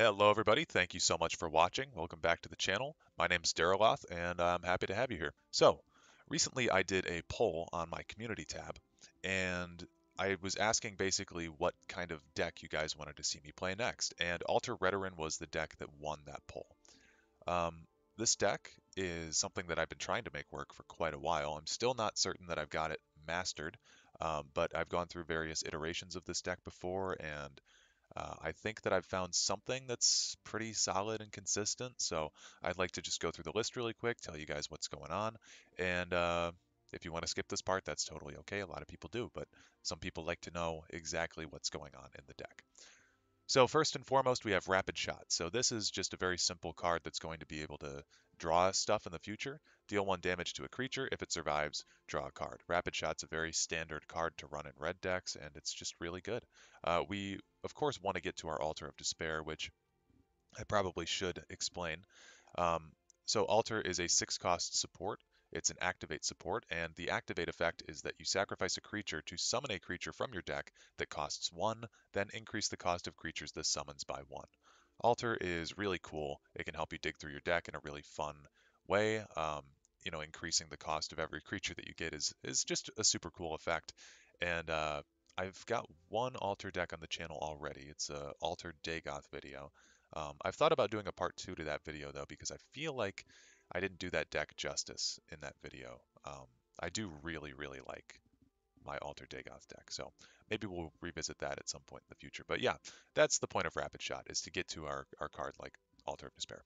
Hello everybody, thank you so much for watching. Welcome back to the channel. My name's Daroloth and I'm happy to have you here. So, recently I did a poll on my community tab and I was asking basically what kind of deck you guys wanted to see me play next, and Alter Redoran was the deck that won that poll. This deck is something that I've been trying to make work for quite a while. I'm still not certain that I've got it mastered, but I've gone through various iterations of this deck before, and I think that I've found something that's pretty solid and consistent, so I'd like to just go through the list really quick, tell you guys what's going on, and if you want to skip this part, that's totally okay. A lot of people do, but some people like to know exactly what's going on in the deck. So first and foremost, we have Rapid Shot. So this is just a very simple card that's going to be able to draw stuff in the future, deal 1 damage to a creature. If it survives, draw a card. Rapid Shot's a very standard card to run in red decks, and it's just really good. We, of course, want to get to our Altar of Despair, which I probably should explain. So Altar is a 6-cost support. It's an activate support, and the activate effect is that you sacrifice a creature to summon a creature from your deck that costs 1, then increase the cost of creatures this summons by 1. Altar is really cool. It can help you dig through your deck in a really fun way. You know, increasing the cost of every creature that you get is just a super cool effect. And I've got one Altar deck on the channel already. It's an Altar Dagoth video. I've thought about doing a part 2 to that video, though, because I feel like I didn't do that deck justice in that video. I do really like my Alter Dagoth deck, so maybe we'll revisit that at some point in the future. But yeah, that's the point of Rapid Shot, is to get to our card like Altar of Despair.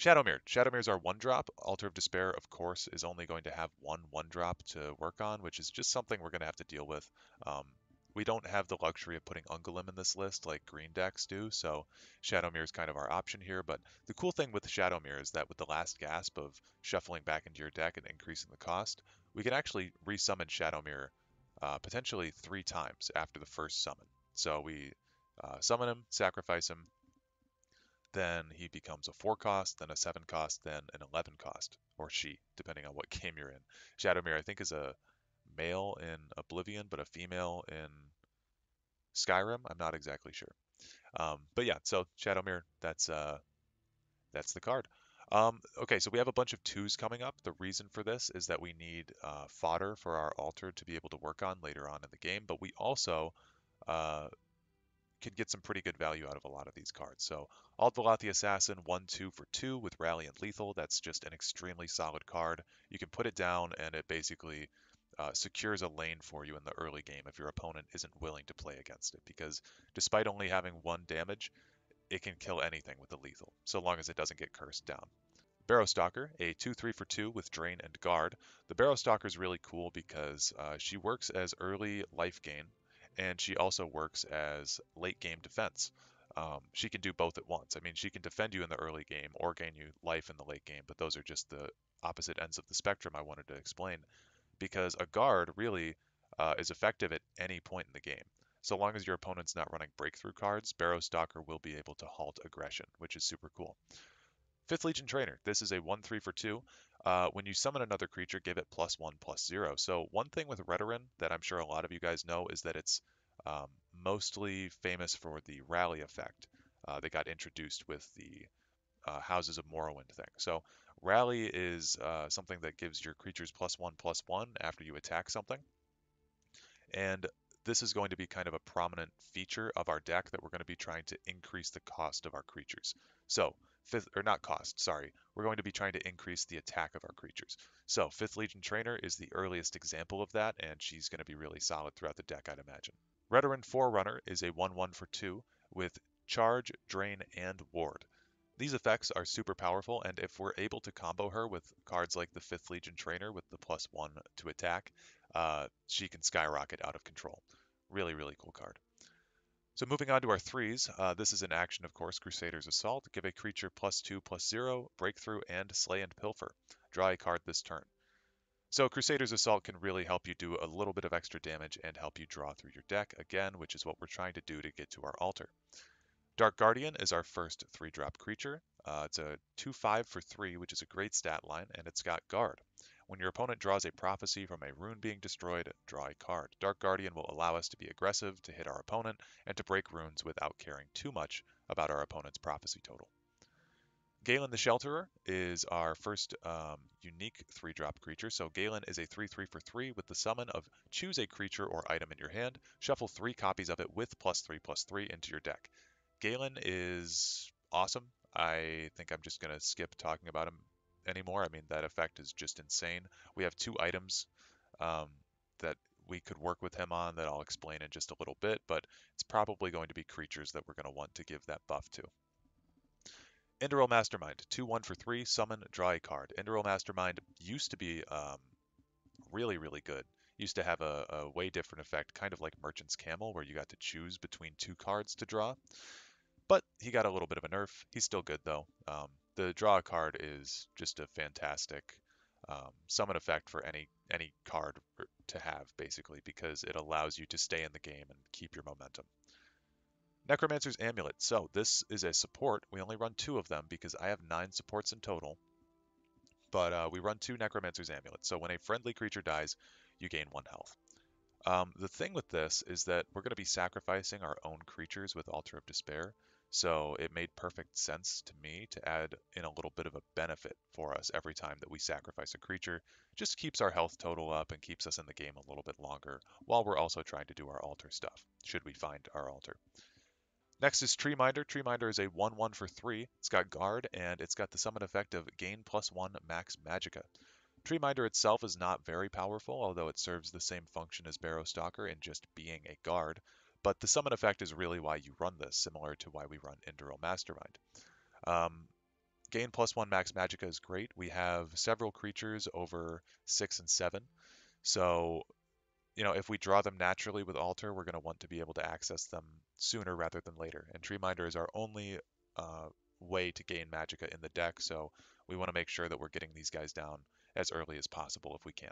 Shadowmirror. Shadowmirror's our 1-drop. Altar of Despair, of course, is only going to have one 1-drop to work on, which is just something we're going to have to deal with. We don't have the luxury of putting Ungolimm in this list like green decks do, so Shadowmirror is kind of our option here. But the cool thing with Shadowmirror is that with the last gasp of shuffling back into your deck and increasing the cost, we can actually resummon Shadowmirror potentially 3 times after the first summon. So we summon him, sacrifice him, then he becomes a 4-cost, then a 7-cost, then an 11-cost, or she, depending on what game you're in. Shadowmirror, I think, is a male in Oblivion, but a female in Skyrim. I'm not exactly sure. But yeah, so Shadowmirror, that's the card. Okay, so we have a bunch of 2s coming up. The reason for this is that we need fodder for our Altar to be able to work on later on in the game, but we also can get some pretty good value out of a lot of these cards. So Aldvalath the Assassin, 1-2 for 2 with Rally and Lethal. That's just an extremely solid card. You can put it down and it basically secures a lane for you in the early game if your opponent isn't willing to play against it, because despite only having 1 damage, it can kill anything with the lethal, so long as it doesn't get cursed down. Barrowstalker, a 2-3 for 2 with Drain and Guard. The Barrowstalker is really cool because she works as early life gain, and she also works as late game defense. She can do both at once. I mean, she can defend you in the early game or gain you life in the late game, but those are just the opposite ends of the spectrum I wanted to explain, because a guard really is effective at any point in the game. So long as your opponent's not running breakthrough cards, Barrowstalker will be able to halt aggression, which is super cool. Fifth Legion Trainer. This is a 1-3 for 2. When you summon another creature, give it +1/+0. So one thing with Redoran that I'm sure a lot of you guys know is that it's mostly famous for the rally effect that got introduced with the Houses of Morrowind thing. So Rally is something that gives your creatures +1/+1 after you attack something. And this is going to be kind of a prominent feature of our deck that we're going to be trying to increase the cost of our creatures. So, we're going to be trying to increase the attack of our creatures. So, Fifth Legion Trainer is the earliest example of that, and she's going to be really solid throughout the deck, I'd imagine. Redoran Forerunner is a 1-1 for 2 with Charge, Drain, and Ward. These effects are super powerful, and if we're able to combo her with cards like the Fifth Legion Trainer with the +1 to attack, she can skyrocket out of control. Really cool card. So moving on to our 3s, this is an action, of course, Crusader's Assault. Give a creature +2/+0, Breakthrough, and Slay and Pilfer. Draw a card this turn. So Crusader's Assault can really help you do a little bit of extra damage and help you draw through your deck, again, which is what we're trying to do to get to our Altar. Dark Guardian is our first 3-drop creature. It's a 2-5 for 3, which is a great stat line, and it's got Guard. When your opponent draws a prophecy from a rune being destroyed, draw a card. Dark Guardian will allow us to be aggressive, to hit our opponent, and to break runes without caring too much about our opponent's prophecy total. Galen the Shelterer is our first unique 3-drop creature. So Galen is a 3-3 for 3 with the summon of choose a creature or item in your hand, shuffle 3 copies of it with +3/+3 into your deck. Galen is awesome. I think I'm just going to skip talking about him anymore. I mean, that effect is just insane. We have 2 items that we could work with him on that I'll explain in just a little bit, but it's probably going to be creatures that we're going to want to give that buff to. Enderal Mastermind, 2-1 for 3, summon, draw a card. Enderal Mastermind used to be really, really good. Used to have a way different effect, kind of like Merchant's Camel, where you got to choose between 2 cards to draw. But he got a little bit of a nerf. He's still good, though. The draw a card is just a fantastic summon effect for any card to have, basically, because it allows you to stay in the game and keep your momentum. Necromancer's Amulet. So this is a support. We only run 2 of them because I have 9 supports in total. But we run 2 Necromancer's Amulets. So when a friendly creature dies, you gain 1 health. The thing with this is that we're going to be sacrificing our own creatures with Altar of Despair. So it made perfect sense to me to add in a little bit of a benefit for us every time that we sacrifice a creature. Just keeps our health total up and keeps us in the game a little bit longer while we're also trying to do our altar stuff, should we find our altar. Next is Tree Minder. Tree Minder is a 1-1 for 3. It's got guard, and it's got the summon effect of gain +1 max magicka. Tree Minder itself is not very powerful, although it serves the same function as Barrow Stalker in just being a guard, but the summon effect is really why you run this, similar to why we run Enderal Mastermind. Gain +1 max magicka is great. We have several creatures over 6 and 7, so you know, if we draw them naturally with Altar, we're going to want to be able to access them sooner rather than later. And Tree Minder is our only way to gain magicka in the deck, so we want to make sure that we're getting these guys down as early as possible if we can.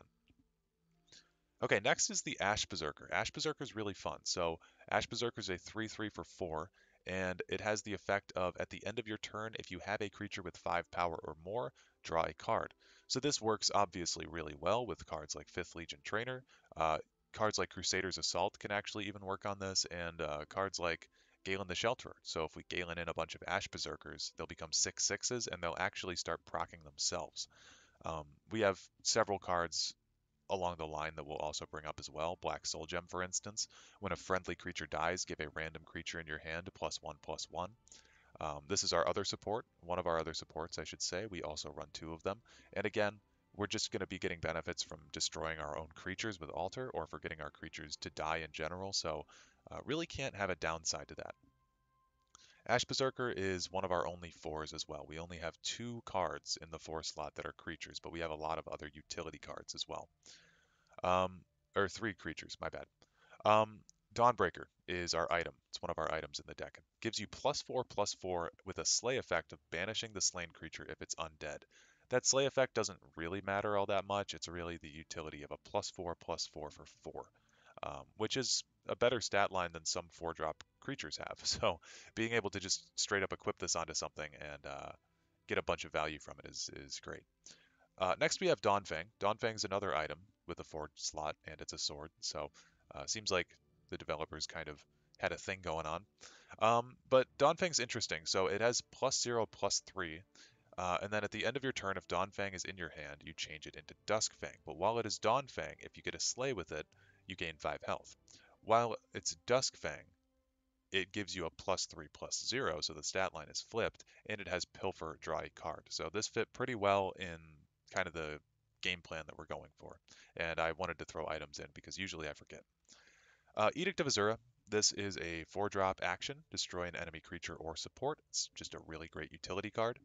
Okay, next is the Ash Berserker. Ash Berserker is really fun. So Ash Berserker is a 3-3 for 4, and it has the effect of, at the end of your turn, if you have a creature with 5 power or more, draw a card. So this works obviously really well with cards like 5th Legion Trainer. Cards like Crusader's Assault can actually even work on this, and cards like Galen the Shelterer. So if we Galen in a bunch of Ash Berserkers, they'll become 6/6s, and they'll actually start proccing themselves. We have several cards along the line that we'll also bring up as well. Black Soul Gem, for instance. When a friendly creature dies, give a random creature in your hand +1/+1. This is our other support, one of our other supports, I should say. We also run 2 of them. And again, we're just going to be getting benefits from destroying our own creatures with Altar, or for getting our creatures to die in general, so really can't have a downside to that. Ash Berserker is one of our only 4s as well. We only have 2 cards in the 4 slot that are creatures, but we have a lot of other utility cards as well. Or 3 creatures, my bad. Dawnbreaker is our item. It's one of our items in the deck. It gives you +4/+4 with a slay effect of banishing the slain creature if it's undead. That slay effect doesn't really matter all that much. It's really the utility of a +4/+4 for 4, which is a better stat line than some 4-drop creatures have. So being able to just straight up equip this onto something and get a bunch of value from it is great. Next we have Dawnfang. Dawnfang's another item with a 4 slot, and it's a sword. So seems like the developers kind of had a thing going on. But Dawnfang's interesting. So it has +0/+3. And then at the end of your turn, if Dawnfang is in your hand, you change it into Duskfang. But while it is Dawnfang, if you get a slay with it, you gain 5 health. While it's Duskfang, it gives you a +3/+0, so the stat line is flipped, and it has Pilfer, draw a card. So this fit pretty well in kind of the game plan that we're going for. And I wanted to throw items in because usually I forget. Edict of Azura. This is a 4-drop action. Destroy an enemy creature or support. It's just a really great utility card.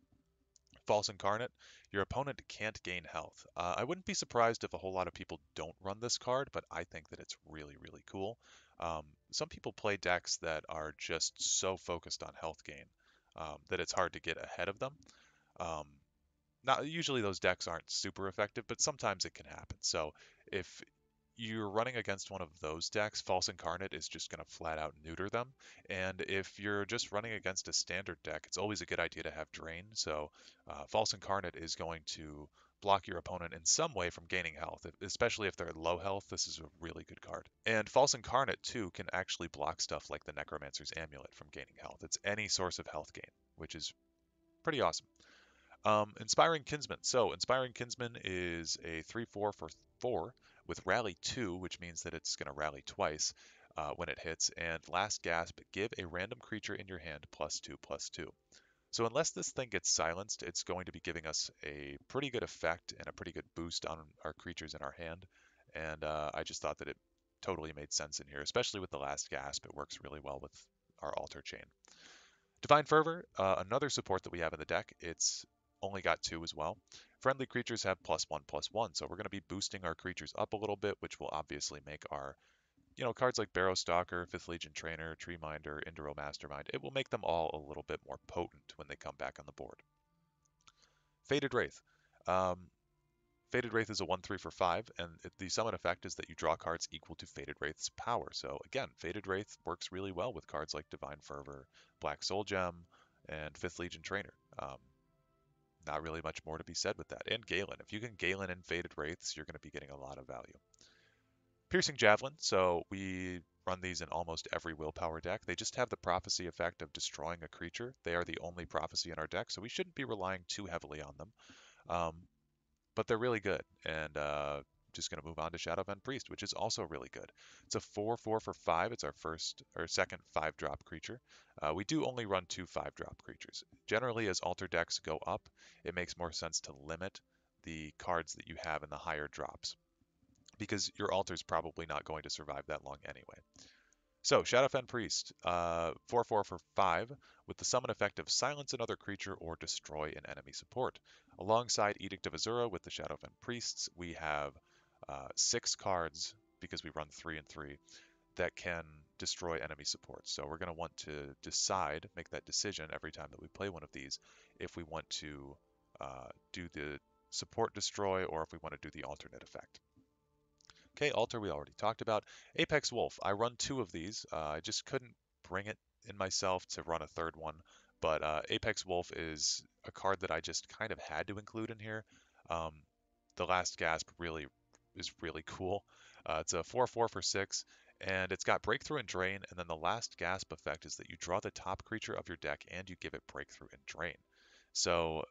False Incarnate, your opponent can't gain health. I wouldn't be surprised if a whole lot of people don't run this card, but I think that it's really, really cool. Some people play decks that are just so focused on health gain that it's hard to get ahead of them. Not usually those decks aren't super effective, but sometimes it can happen. So if you're running against one of those decks, False Incarnate is just going to flat out neuter them. And if you're just running against a standard deck, it's always a good idea to have Drain. So False Incarnate is going to block your opponent in some way from gaining health, especially if they're at low health. This is a really good card. And False Incarnate, too, can actually block stuff like the Necromancer's Amulet from gaining health. It's any source of health gain, which is pretty awesome. Inspiring Kinsman. So, Inspiring Kinsman is a 3-4 for 4 with Rally 2, which means that it's going to rally twice when it hits. And Last Gasp, give a random creature in your hand +2/+2. So unless this thing gets silenced, it's going to be giving us a pretty good effect and a pretty good boost on our creatures in our hand. And I just thought that it totally made sense in here, especially with the Last Gasp. It works really well with our Altar Chain. Divine Fervor, another support that we have in the deck. It's only got 2 as well. Friendly creatures have +1/+1, so we're going to be boosting our creatures up a little bit, which will obviously make our, you know, cards like Barrow Stalker, Fifth Legion Trainer, Tree Minder, Induro Mastermind, it will make them all a little bit more potent when they come back on the board. Fated Wraith. Fated Wraith is a 1-3 for 5, and the summon effect is that you draw cards equal to Fated Wraith's power. So again, Fated Wraith works really well with cards like Divine Fervor, Black Soul Gem, and Fifth Legion Trainer. Not really much more to be said with that. And Galen. If you can Galen and Fated Wraiths, you're going to be getting a lot of value. Piercing Javelin, so we run these in almost every Willpower deck. They just have the prophecy effect of destroying a creature. They are the only prophecy in our deck, so we shouldn't be relying too heavily on them. But they're really good, and just going to move on to Shadowbend Priest, which is also really good. It's a 4-4 for 5. It's our first or second 5-drop creature. We do only run 2 5-drop creatures. Generally, as Altar decks go up, it makes more sense to limit the cards that you have in the higher drops, because your Altar is probably not going to survive that long anyway. So, Shadowfen Priest, 4-4 for 5, with the summon effect of silence another creature or destroy an enemy support. Alongside Edict of Azura with the Shadowfen Priests, we have 6 cards, because we run 3 and 3, that can destroy enemy supports. So we're going to want to decide, make that decision every time that we play one of these, if we want to do the support destroy or if we want to do the alternate effect. Okay, Altar we already talked about. Apex Wolf, I run 2 of these. I just couldn't bring it in myself to run a third one, but Apex Wolf is a card that I just kind of had to include in here. The Last Gasp really is really cool. It's a 4-4 for 6, and it's got Breakthrough and Drain, and then the Last Gasp effect is that you draw the top creature of your deck and you give it Breakthrough and Drain. So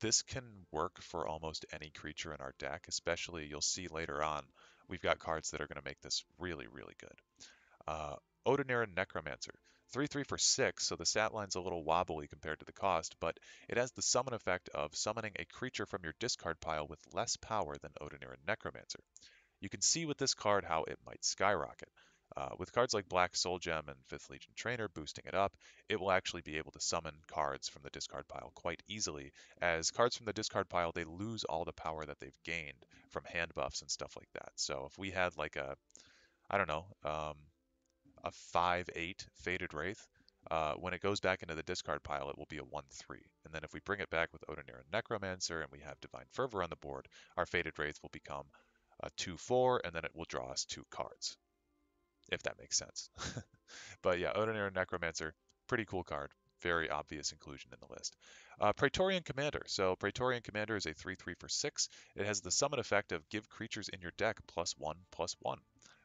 this can work for almost any creature in our deck, especially you'll see later on, we've got cards that are going to make this really, really good. Odenera Necromancer, 3-3 for 6, so the stat line's a little wobbly compared to the cost, but it has the summon effect of summoning a creature from your discard pile with less power than Odenera Necromancer. You can see with this card how it might skyrocket. With cards like Black Soul Gem and Fifth Legion Trainer boosting it up, it will actually be able to summon cards from the discard pile quite easily, as cards from the discard pile, they lose all the power that they've gained from hand buffs and stuff like that. So if we had like a, I don't know, a 5-8 Fated Wraith, when it goes back into the discard pile, it will be a 1-3. And then if we bring it back with Odenera Necromancer and we have Divine Fervor on the board, our Fated Wraith will become a 2-4, and then it will draw us 2 cards. If that makes sense. But yeah, Odenera Necromancer, pretty cool card. Very obvious inclusion in the list. Praetorian Commander. So Praetorian Commander is a 3-3 for 6. It has the summon effect of give creatures in your deck +1/+1.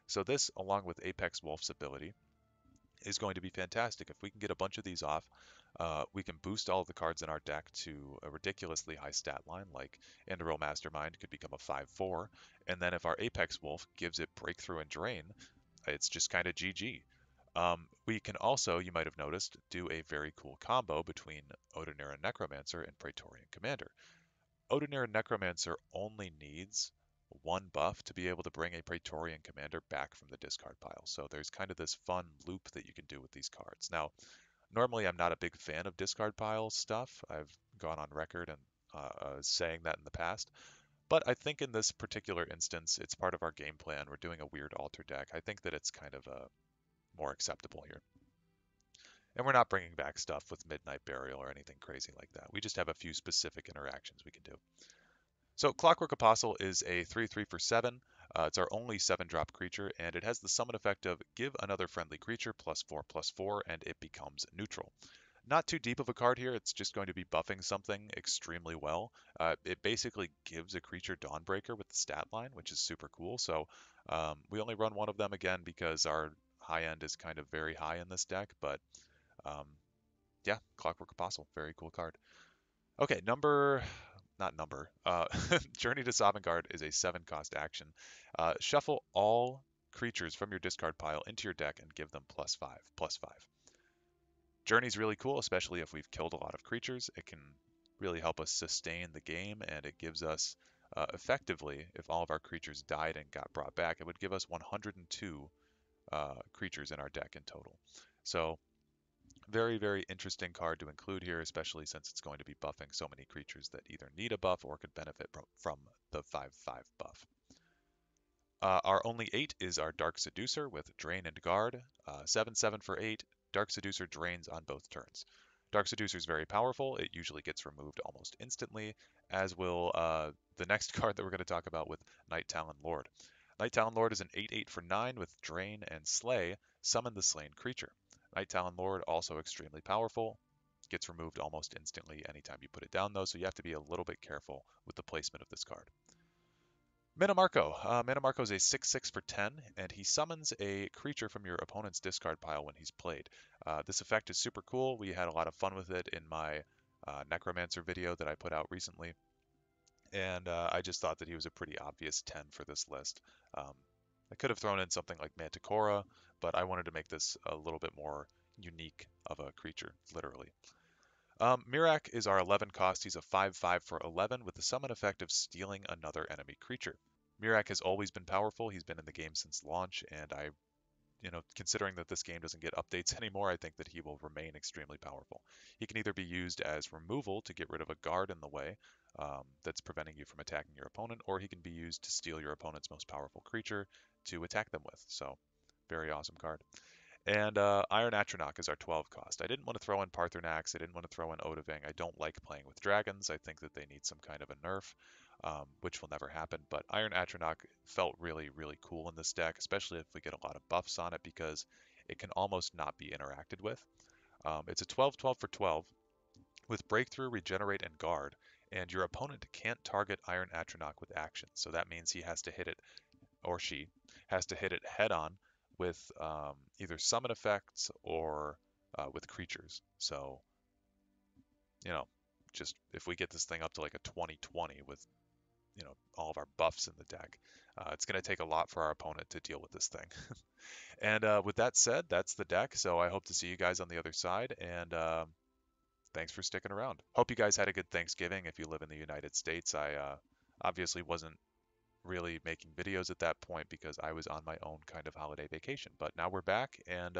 So this, along with Apex Wolf's ability, is going to be fantastic. If we can get a bunch of these off, we can boost all of the cards in our deck to a ridiculously high stat line, like Induro Mastermind could become a 5-4. And then if our Apex Wolf gives it Breakthrough and Drain, it's just kind of GG. We can also, you might have noticed, do a very cool combo between Odenera Necromancer and Praetorian Commander. Odenera Necromancer only needs 1 buff to be able to bring a Praetorian Commander back from the discard pile. So there's kind of this fun loop that you can do with these cards. Now, normally I'm not a big fan of discard pile stuff. I've gone on record and saying that in the past. But I think in this particular instance, it's part of our game plan. We're doing a weird Altar deck. I think that it's kind of more acceptable here. And we're not bringing back stuff with Midnight Burial or anything crazy like that. We just have a few specific interactions we can do. So Clockwork Apostle is a 3-3 for 7. It's our only 7-drop creature, and it has the summon effect of give another friendly creature +4/+4, and it becomes neutral. Not too deep of a card here. It's just going to be buffing something extremely well. It basically gives a creature Dawnbreaker with the stat line, which is super cool. So we only run one of them again because our high end is kind of very high in this deck. But yeah, Clockwork Apostle, very cool card. Okay, Journey to Sovngarde is a 7-cost action. Shuffle all creatures from your discard pile into your deck and give them +5/+5. Journey's really cool, especially if we've killed a lot of creatures. It can really help us sustain the game, and it gives us, effectively, if all of our creatures died and got brought back, it would give us 102 creatures in our deck in total. So very, very interesting card to include here, especially since it's going to be buffing so many creatures that either need a buff or could benefit from the 5/5 buff. Our only 8 is our Dark Seducer with Drain and Guard. 7/7 for 8. Dark Seducer drains on both turns. Dark Seducer is very powerful. It usually gets removed almost instantly, as will the next card that we're going to talk about with Night Talon Lord. Night Talon Lord is an 8/8 for 9 with Drain and Slay. Summon the slain creature. Night Talon Lord, also extremely powerful, gets removed almost instantly anytime you put it down, though, so you have to be a little bit careful with the placement of this card. Minamarco. Minamarco is a 6/6 for 10, and he summons a creature from your opponent's discard pile when he's played. This effect is super cool. We had a lot of fun with it in my Necromancer video that I put out recently, and I just thought that he was a pretty obvious 10 for this list. I could have thrown in something like Manticora, but I wanted to make this a little bit more unique of a creature, literally. Mirak is our 11-cost. He's a 5/5 for 11 with the summon effect of stealing another enemy creature. Mirak has always been powerful. He's been in the game since launch, and considering that this game doesn't get updates anymore, I think that he will remain extremely powerful. He can either be used as removal to get rid of a guard in the way that's preventing you from attacking your opponent, or he can be used to steal your opponent's most powerful creature to attack them with. So, very awesome card. And Iron Atronach is our 12-cost. I didn't want to throw in Parthurnax. I didn't want to throw in Odaving. I don't like playing with dragons. I think that they need some kind of a nerf, which will never happen. But Iron Atronach felt really, really cool in this deck, especially if we get a lot of buffs on it, because it can almost not be interacted with. It's a 12/12 for 12 with Breakthrough, Regenerate, and Guard. And your opponent can't target Iron Atronach with action. So that means he has to hit it, or she has to hit it head-on, with either summon effects or with creatures. So, just if we get this thing up to like a 20/20 with, all of our buffs in the deck, it's going to take a lot for our opponent to deal with this thing. And with that said, that's the deck. So I hope to see you guys on the other side. And thanks for sticking around. Hope you guys had a good Thanksgiving. If you live in the United States, I obviously wasn't really making videos at that point because I was on my own kind of holiday vacation, but now we're back, and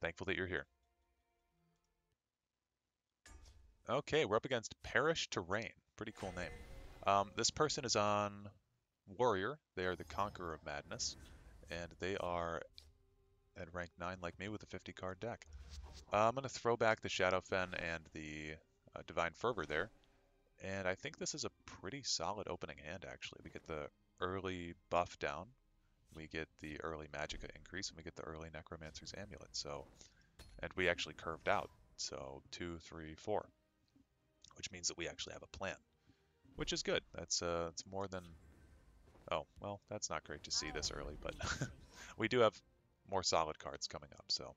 thankful that you're here. Okay, we're up against Perish Terrain. Pretty cool name. This person is on Warrior. They are the Conqueror of Madness, and they are at rank 9 like me with a 50 card deck. I'm going to throw back the Shadowfen and the Divine Fervor there. And I think this is a pretty solid opening hand, actually. We get the early buff down, we get the early Magicka increase, and we get the early Necromancer's Amulet. So, and we actually curved out, so 2, 3, 4, which means that we actually have a plan, which is good. That's it's more than, oh, well, that's not great to see this early, but we do have more solid cards coming up. So,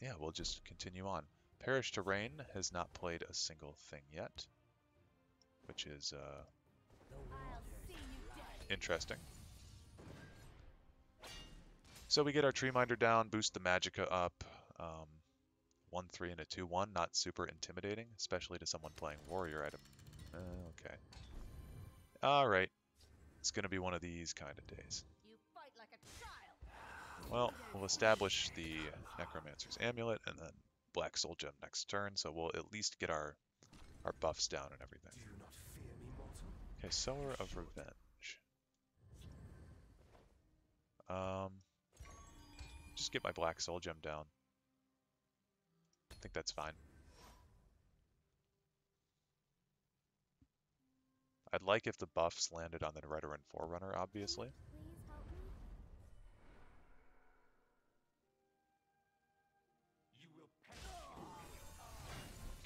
yeah, we'll just continue on. Perish Terrain has not played a single thing yet, which is interesting. So we get our Tree Minder down, boost the Magicka up, 1/3 and a 2/1, not super intimidating, especially to someone playing Warrior item. Okay. All right. It's going to be one of these kind of days. Well, we'll establish the Necromancer's Amulet and then Black Soul Gem next turn, so we'll at least get our buffs down and everything. Do not fear me, mortal. Okay, Sower of Revenge. Just get my Black Soul Gem down. I think that's fine. I'd like if the buffs landed on the Redoran Forerunner, obviously.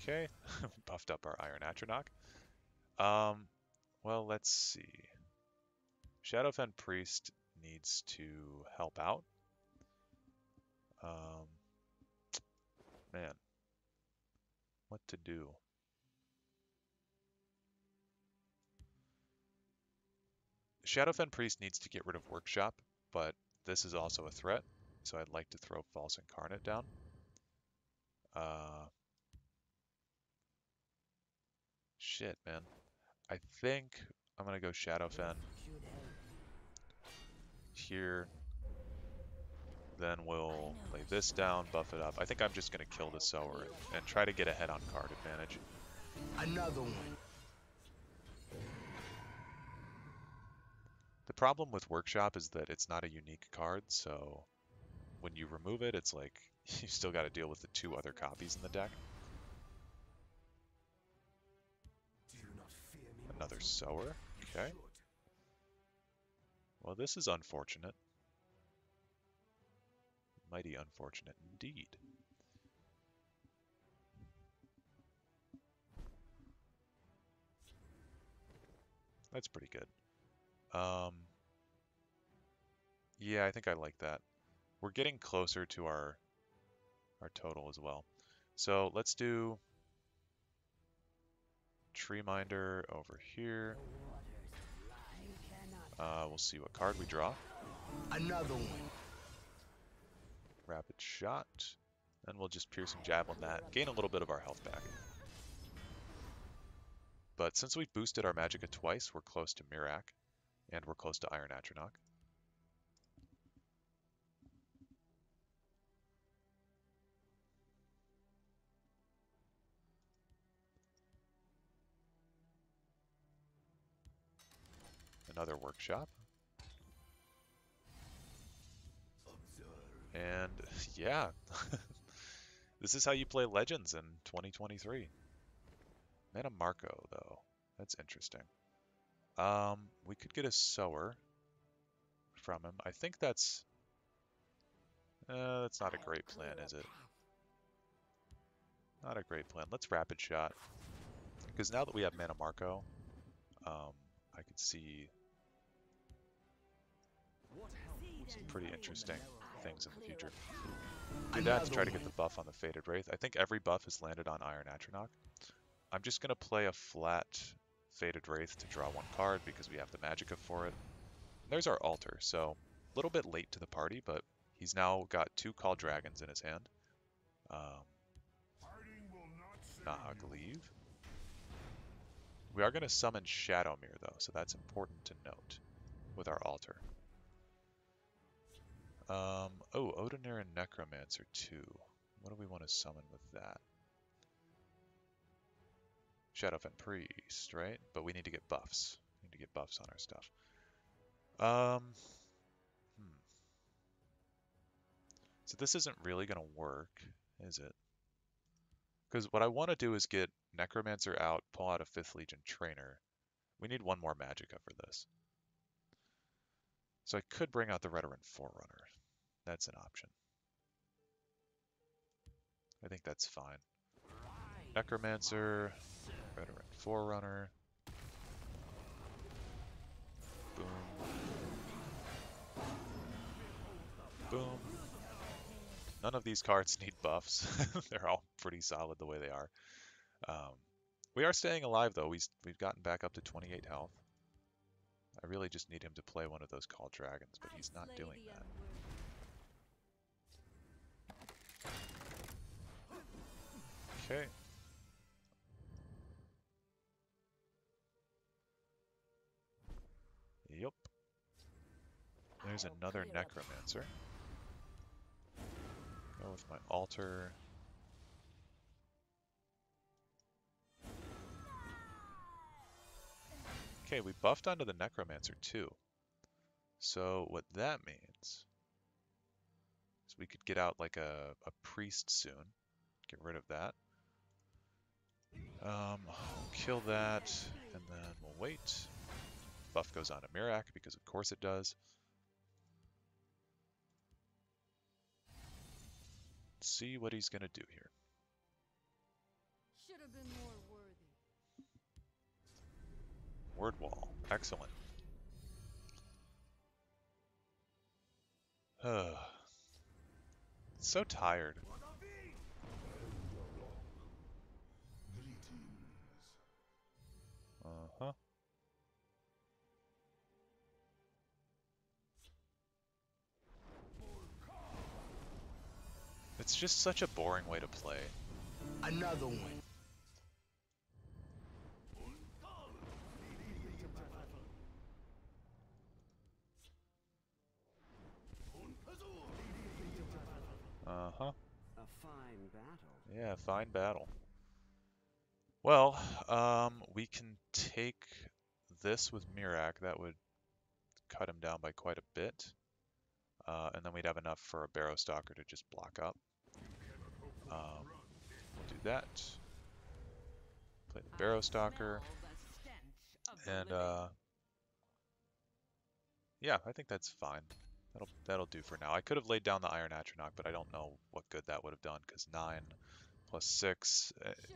Okay, buffed up our Iron Atronach. Well, let's see. Shadowfen Priest needs to help out. Man, what to do? Shadowfen Priest needs to get rid of Workshop, but this is also a threat, so I'd like to throw False Incarnate down. Shit, man. I think I'm gonna go Shadowfen here. Then we'll lay this down, buff it up. I think I'm just gonna kill the Sower and try to get a head-on card advantage. Another one. The problem with Workshop is that it's not a unique card, so when you remove it, it's like you still got to deal with the two other copies in the deck. Another Sower. Okay. Well, this is unfortunate. Mighty unfortunate indeed. That's pretty good. Yeah, I think I like that. We're getting closer to our total as well. So let's do Tree Minder over here. We'll see what card we draw. Another one. Rapid Shot. Then we'll just Piercing Javelin that. Gain a little bit of our health back. But since we've boosted our Magicka twice, we're close to Mirak. And we're close to Iron Atronach. Another Workshop. And yeah, this is how you play Legends in 2023. Mana Marco, though. That's interesting. We could get a Sower from him. I think that's not a great plan, is it? Not a great plan. Let's Rapid Shot, because now that we have Mana Marco, I could see some pretty interesting things in the future. Do that to try to get the buff on the Fated Wraith. I think every buff has landed on Iron Atronach. I'm just gonna play a flat Fated Wraith to draw one card because we have the Magicka for it. And there's our Altar, so a little bit late to the party, but he's now got two Call Dragons in his hand. Naha Gleave. We are going to summon Shadowmere, though, so that's important to note with our Altar. Oh, Odenir and Necromancer too. What do we want to summon with that? Shadowfen Priest, right? But we need to get buffs. We need to get buffs on our stuff. So this isn't really going to work, is it? Because what I want to do is get Necromancer out, pull out a 5th Legion Trainer. We need one more Magicka for this. So I could bring out the Redoran Forerunner. That's an option. I think that's fine. Necromancer, Redoran Forerunner. Boom. Boom. None of these cards need buffs. They're all pretty solid the way they are. We are staying alive, though. We've gotten back up to 28 health. I really just need him to play one of those Call Dragons, but he's not doing that. Okay. Yup. There's another Necromancer. Go with my Altar. Okay, we buffed onto the Necromancer too. So what that means is we could get out like a Priest soon. Get rid of that. Kill that, and then we'll wait. Buff goes on to Mirak, because of course it does. See what he's gonna do here. than more worthy. Word wall. Excellent. So tired. Uh-huh. It's just such a boring way to play. Another one. Uh-huh. A fine battle. Yeah, a fine battle. Well, we can take this with Mirak. That would cut him down by quite a bit. And then we'd have enough for a Barrow Stalker to just block up. We'll do that. Play the Barrow Stalker. And, yeah, I think that's fine. That'll do for now. I could have laid down the Iron Atronach, but I don't know what good that would have done, because 9 plus 6,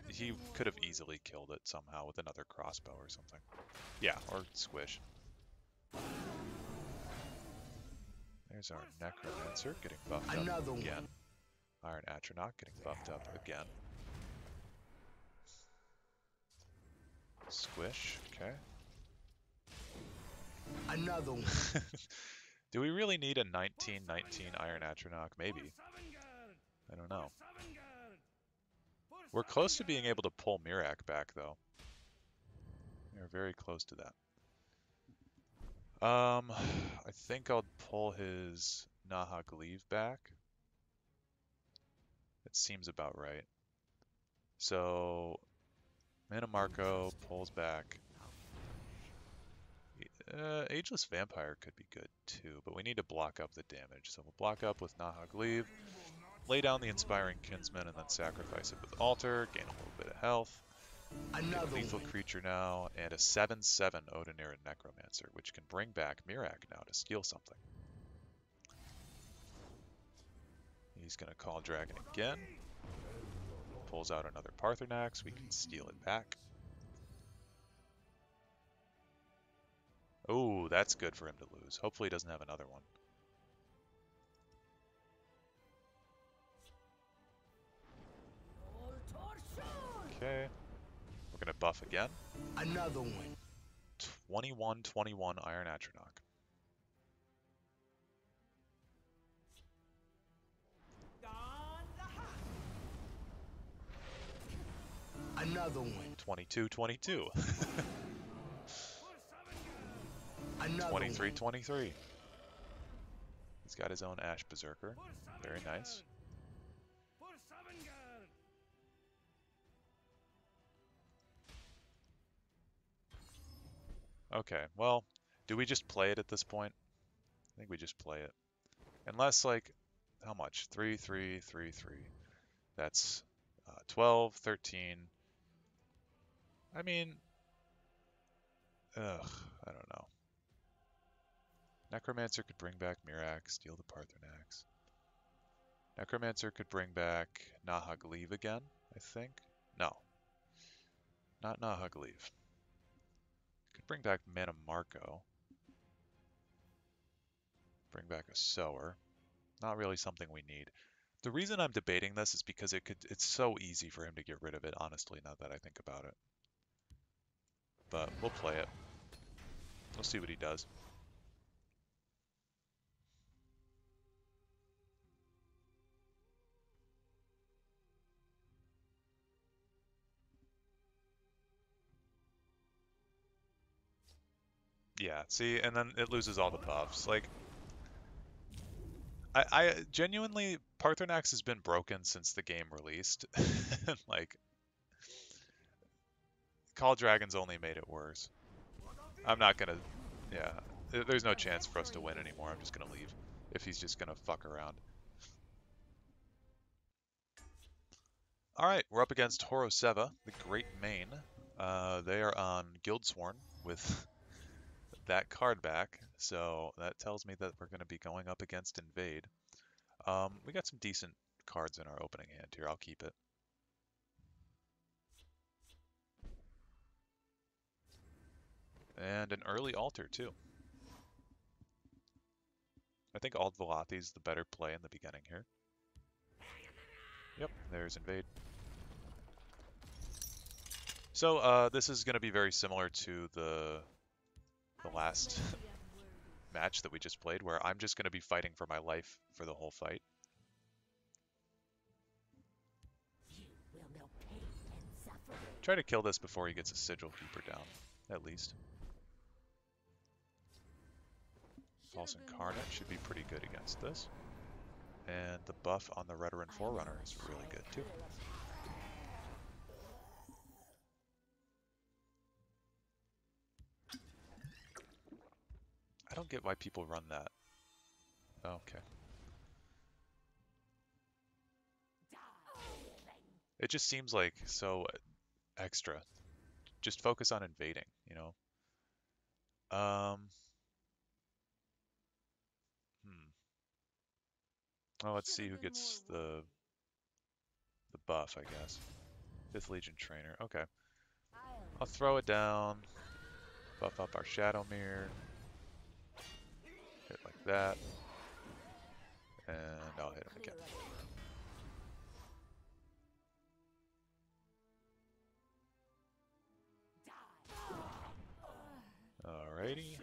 he could have easily killed it somehow with another crossbow or something. Yeah, or squish. There's our Necromancer getting buffed up again. Iron Atronach getting buffed up again. Squish, okay. Another one. Do we really need a 19-19 Iron Atronach? Maybe. I don't know. We're close to being able to pull Mirak back, though. We're very close to that. I think I'll pull his Nahagleev back. It seems about right. So, Manamarco pulls back. Ageless Vampire could be good too, but we need to block up the damage. So we'll block up with Nahagleev, lay down the Inspiring Kinsman, and then sacrifice it with Altar, gain a little bit of health. Another lethal creature now, and a 7/7 Odiniran Necromancer, which can bring back Mirak now to steal something. He's going to call Dragon again. Pulls out another Parthenax. We can steal it back. Oh, that's good for him to lose. Hopefully he doesn't have another one. Okay. We're going to buff again. Another one. 21-21 Iron Atronach. Another one. 22-22. 23-23. He's got his own Ash Berserker. Very nice. Okay, well, do we just play it at this point? I think we just play it. Unless, like, how much? 3-3-3-3. That's 12, 13. I mean, I don't know. Necromancer could bring back Mirak, steal the Parthenax. Necromancer could bring back Nahagleev again, I think. No. Not Nahagleev. Could bring back Manamarco. Bring back a Sower. Not really something we need. The reason I'm debating this is because it's so easy for him to get rid of it, honestly, now that I think about it. But we'll play it. We'll see what he does. Yeah, see, and then it loses all the buffs. Like, I genuinely, Parthenax has been broken since the game released. Like, Call Dragons only made it worse. I'm not gonna, yeah, there's no chance for us to win anymore. I'm just gonna leave if he's just gonna fuck around. All right, we're up against Horoseva, the Great Mane. They are on Guildsworn with that card back, so that tells me that we're going to be going up against Invade. We got some decent cards in our opening hand here. I'll keep it. And an early altar, too. I think Ald Velathi's is the better play in the beginning here. Yep, there's Invade. So this is going to be very similar to the last match that we just played, where I'm just going to be fighting for my life for the whole fight. Try to kill this before he gets a Sigil Keeper down, at least. False Incarnate should be pretty good against this. And the buff on the Redoran Forerunner is really good, too. I don't get why people run that. Okay. It just seems like so extra. Just focus on invading, you know? Well, let's see who gets the buff, I guess. 5th Legion Trainer. Okay. I'll throw it down. Buff up our Shadow Mirror. Hit like that. And I'll hit him again. Alrighty.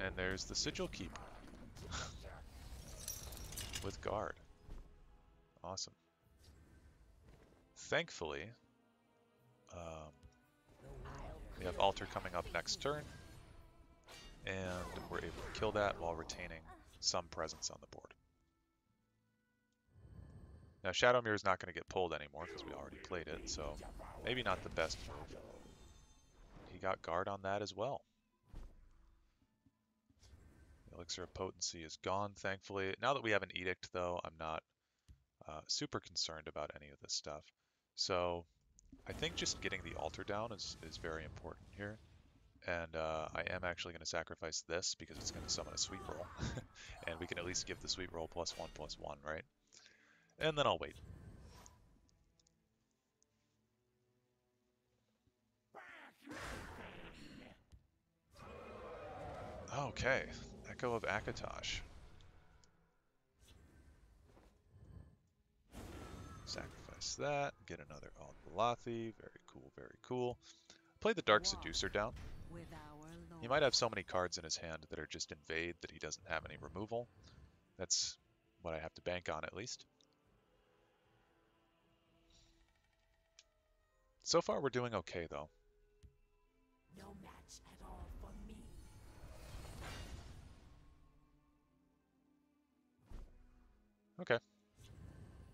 And there's the Sigil Keeper. With guard. Awesome. Thankfully, we have Altar coming up next turn, and we're able to kill that while retaining some presence on the board. Now Shadowmirror is not going to get pulled anymore because we already played it, so maybe not the best move. He got guard on that as well. Elixir of Potency is gone, thankfully. Now that we have an Edict, though, I'm not super concerned about any of this stuff. So I think just getting the altar down is very important here. And I am actually going to sacrifice this because it's going to summon a Sweet Roll. And we can at least give the Sweet Roll +1/+1, right? And then I'll wait. Okay. Echo of Akatosh. Sacrifice that, get another Ald Velathi. Very cool, very cool. Play the Dark Seducer down. He might have so many cards in his hand that are just invade that he doesn't have any removal. That's what I have to bank on, at least. So far we're doing okay, though. No match at all. Okay,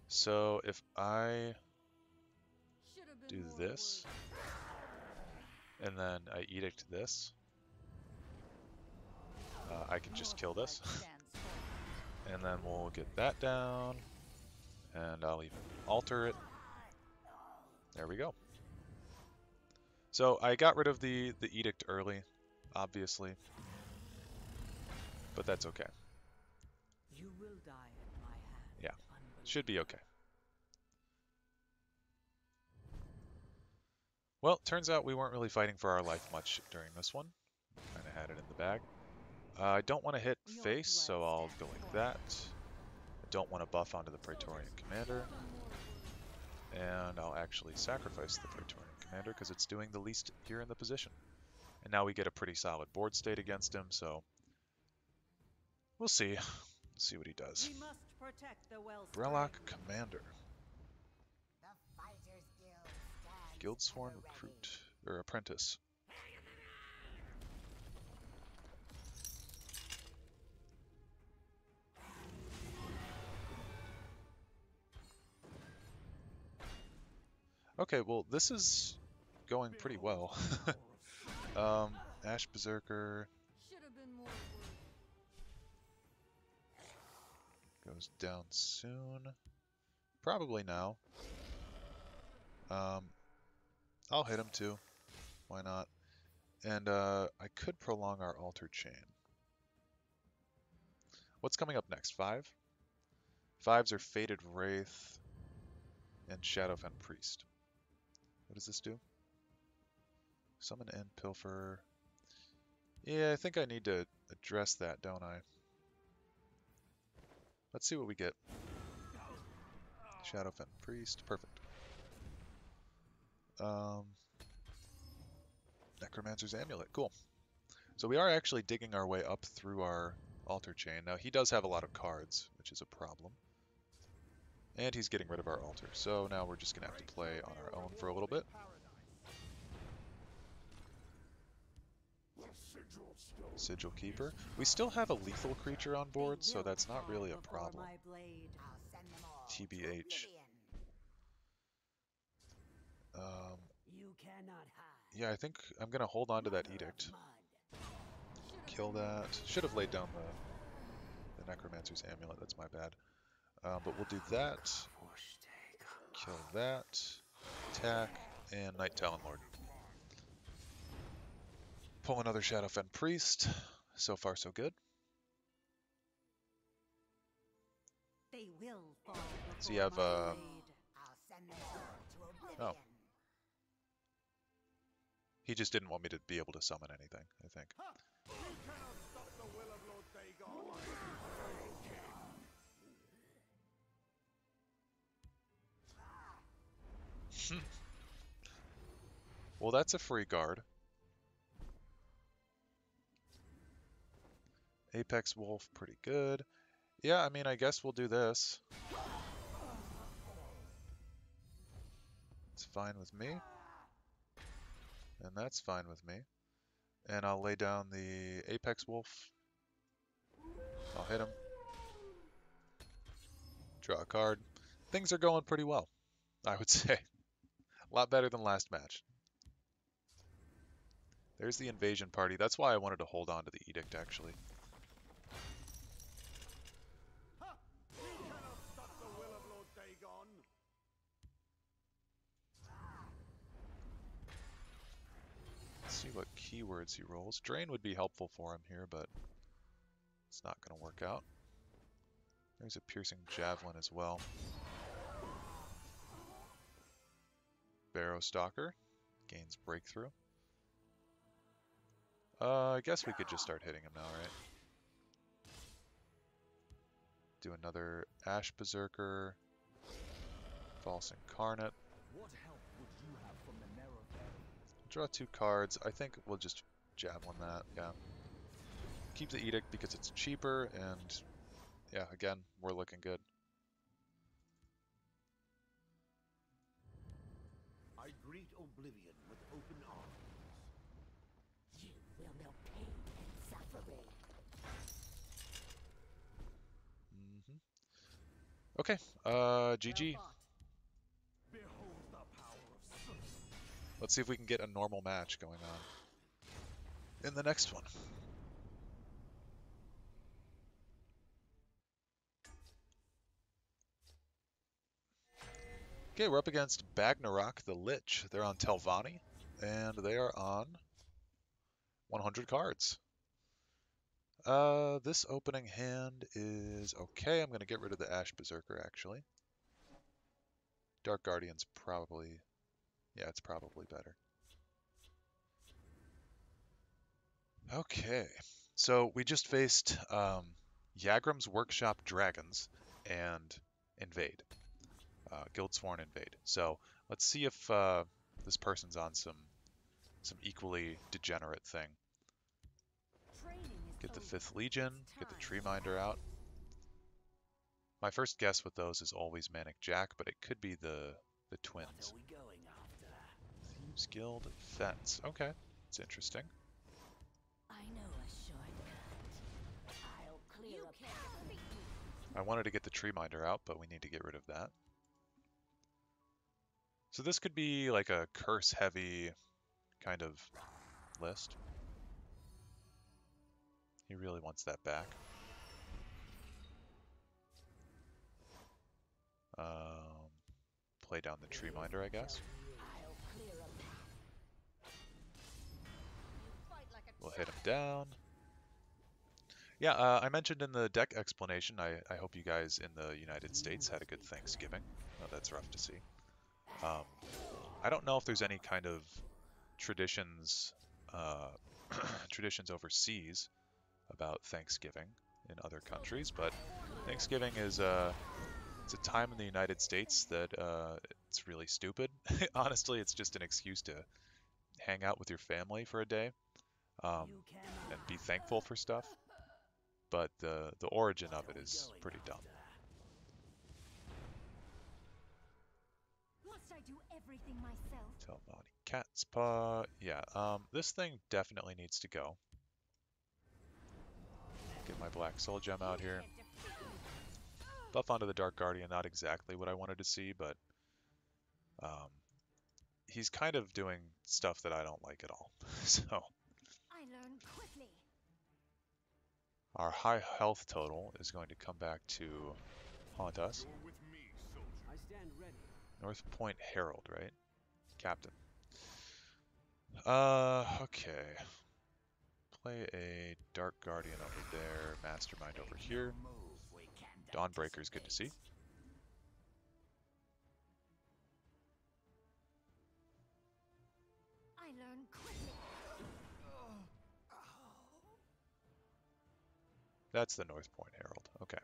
so if I do this, and then I Edict this, I can just kill this, and then we'll get that down, and I'll even alter it. There we go. So I got rid of the Edict early, obviously, but that's okay. You will die. Should be okay. Well, turns out we weren't really fighting for our life much during this one. Kind of had it in the bag. I don't want to hit face, so I'll go like that. I don't want to buff onto the Praetorian Commander. And I'll actually sacrifice the Praetorian Commander because it's doing the least here in the position. And now we get a pretty solid board state against him, so we'll see. We'll see what he does. Protect the Brelloc Commander. Guildsworn Recruit. Or Apprentice. Okay, well, this is going pretty well. Ash Berserker. Goes down soon. Probably now. I'll hit him too. Why not? And I could prolong our altar chain. What's coming up next? 5? 5s are Fated Wraith and Shadowfen Priest. What does this do? Summon and pilfer. Yeah, I think I need to address that, don't I? Let's see what we get. Shadowfen Priest, perfect. Necromancer's Amulet, cool. So we are actually digging our way up through our altar chain. Now he does have a lot of cards, which is a problem. And he's getting rid of our altar, so now we're just gonna have to play on our own for a little bit. Sigil Keeper. We still have a lethal creature on board, so that's not really a problem. TBH. Yeah, I think I'm gonna hold on to that Edict. Kill that. Should have laid down the Necromancer's Amulet, that's my bad. But we'll do that. Kill that. Attack. And Night Talon Lord. Pull another Shadowfen Priest. So far, so good. So you have, oh. He just didn't want me to be able to summon anything, I think. Well, that's a free guard. Apex Wolf, pretty good. Yeah, I mean, I guess we'll do this. It's fine with me. And that's fine with me. And I'll lay down the Apex Wolf. I'll hit him. Draw a card. Things are going pretty well, I would say. A lot better than last match. There's the invasion party. That's why I wanted to hold on to the Edict, actually. Let's see what keywords he rolls. Drain would be helpful for him here, but it's not going to work out. There's a piercing javelin as well. Barrow Stalker gains breakthrough. I guess we could just start hitting him now, right? Do another Ash Berserker, False Incarnate. Draw two cards. I think we'll just javelin that. Yeah. Keep the Edict because it's cheaper, and yeah, again, we're looking good. I greet Oblivion with open arms. You will know pain and suffering. Okay, GG. Let's see if we can get a normal match going on in the next one. Okay, we're up against Bagnarok the Lich. They're on Telvanni, and they are on 100 cards. This opening hand is okay. I'm going to get rid of the Ash Berserker, actually. Dark Guardian's probably... yeah, it's probably better. Okay, so we just faced Yagram's Workshop Dragons and Invade. Guildsworn Invade. So let's see if this person's on some equally degenerate thing. Get the 5th Legion, get the Treeminder out. My first guess with those is always Manic Jack, but it could be the twins. Thieves Guild Fence. Okay, it's interesting. I wanted to get the Treeminder out, but we need to get rid of that. So this could be like a curse-heavy kind of list. He really wants that back. Play down the Treeminder, I guess. We'll hit him down. Yeah, I mentioned in the deck explanation, I hope you guys in the United States had a good Thanksgiving. Oh, that's rough to see. I don't know if there's any kind of traditions traditions overseas about Thanksgiving in other countries, but Thanksgiving is it's a time in the United States that it's really stupid. Honestly, it's just an excuse to hang out with your family for a day and be thankful for stuff. But the origin of it is pretty dumb. Tell body cat's paw. Yeah, this thing definitely needs to go. Get my black soul gem out here. Buff onto the Dark Guardian, not exactly what I wanted to see, but he's kind of doing stuff that I don't like at all. So I learned quickly. Our high health total is going to come back to haunt us. North Point Herald, right? Captain. Okay. Play a Dark Guardian over there, Mastermind over here. Dawnbreaker's good to see. I learned quickly. That's the North Point Herald. Okay.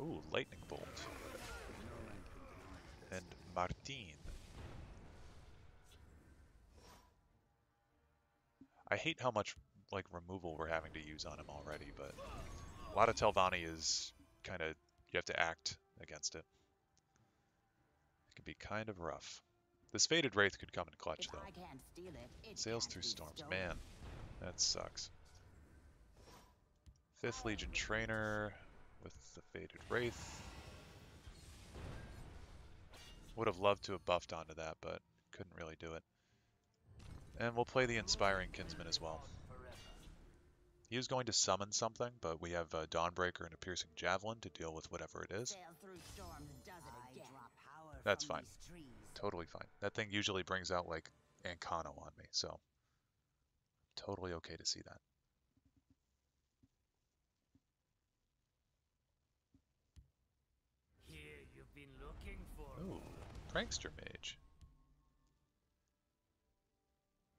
Ooh, Lightning Bolt. And Martine. I hate how much, like, removal we're having to use on him already, but a lot of Telvanni is kind of, you have to act against it. It can be kind of rough. This Fated Wraith could come in clutch, though. Sails through storms. Man, that sucks. 5th Legion Trainer with the Fated Wraith. Would have loved to have buffed onto that, but couldn't really do it. And we'll play the Inspiring Kinsman as well. He was going to summon something, but we have a Dawnbreaker and a Piercing Javelin to deal with whatever it is. That's fine. Totally fine. That thing usually brings out, like, Ancano on me, so totally okay to see that. Ooh, Prankster Mage.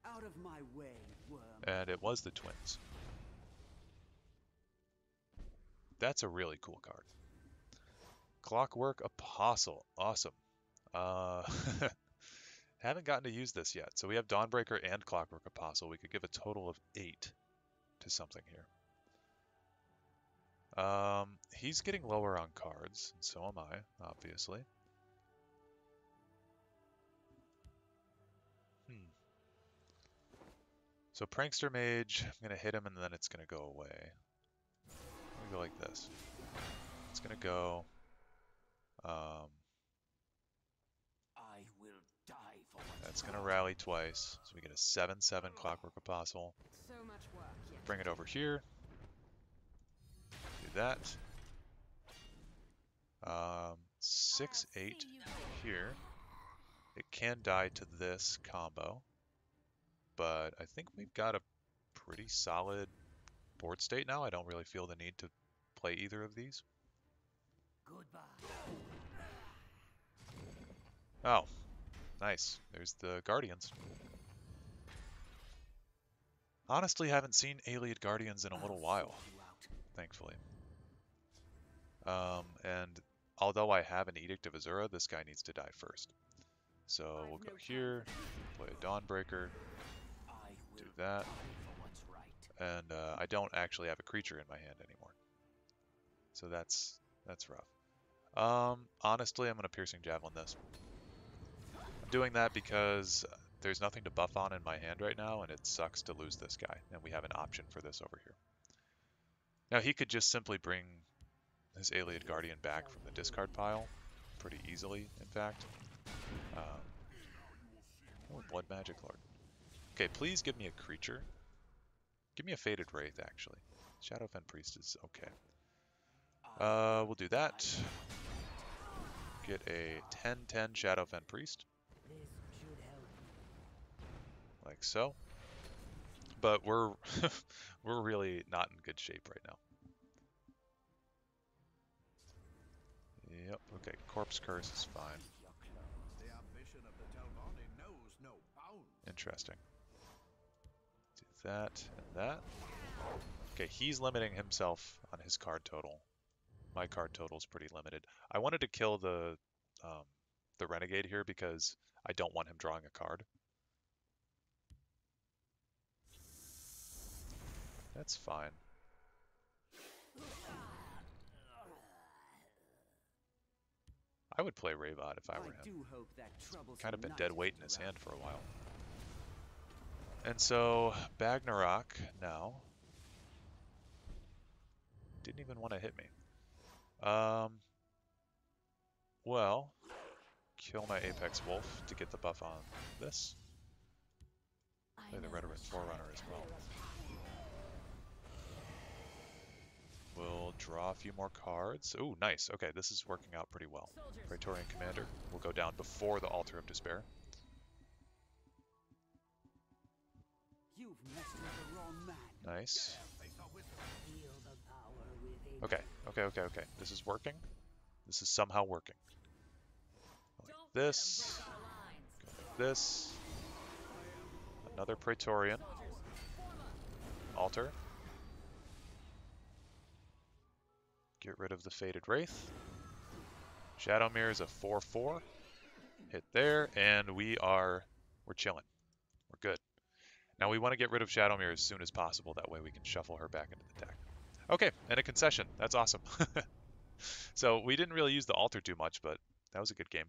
Out of my way, worm. And it was the twins. That's a really cool card. Clockwork Apostle. Awesome. Haven't gotten to use this yet. So we have Dawnbreaker and Clockwork Apostle. We could give a total of 8 to something here. He's getting lower on cards, and so am I, obviously. So Prankster Mage, I'm going to hit him and then it's going to go away. I'm going to go like this. It's going to go. I will die for that's going to rally twice. So we get a 7/7 Clockwork Apostle. So much work, yeah. Bring it over here. Do that. 6/8 here. It can die to this combo. But I think we've got a pretty solid board state now. I don't really feel the need to play either of these. Goodbye. Oh, nice. There's the Guardians. Honestly, haven't seen Allied Guardians in a little while, thankfully. And although I have an Edict of Azura, this guy needs to die first. So we'll go here, play a Dawnbreaker. Do that, and I don't actually have a creature in my hand anymore, so that's rough. Honestly, I'm gonna Piercing Javelin this. I'm doing that because there's nothing to buff on in my hand right now, and it sucks to lose this guy, and we have an option for this over here. Now he could just simply bring his Allied Guardian back from the discard pile pretty easily, in fact. Oh, Blood Magic Lord. Okay, please give me a creature. Give me a Fated Wraith, actually. Shadowfen Priest is okay. We'll do that. Get a 10/10 Shadowfen Priest. Like so. But we're really not in good shape right now. Yep, okay, Corpse Curse is fine. The ambition of the Telvanni knows no bounds. Interesting. Do that and that. Okay, he's limiting himself on his card total. My card total is pretty limited. I wanted to kill the Renegade here because I don't want him drawing a card. That's fine. I would play Reyvad if I were him. It's kind of been dead weight in his hand for a while. And so Bagnarok now didn't even want to hit me. Well, kill my Apex Wolf to get the buff on this. Play the Redoran Forerunner as well. We'll draw a few more cards. Oh, nice. Okay, this is working out pretty well. Praetorian Commander will go down before the Altar of Despair. You've messed with the wrong man. Nice. Okay, okay, okay, okay. This is working. This is somehow working. Like this. Like this. Another Praetorian. Altar. Get rid of the Fated Wraith. Shadowmere is a 4-4. Hit there, and we're chilling. We're good. Now we want to get rid of Shadowmere as soon as possible. That way we can shuffle her back into the deck. Okay, and a concession. That's awesome. So we didn't really use the altar too much, but that was a good game.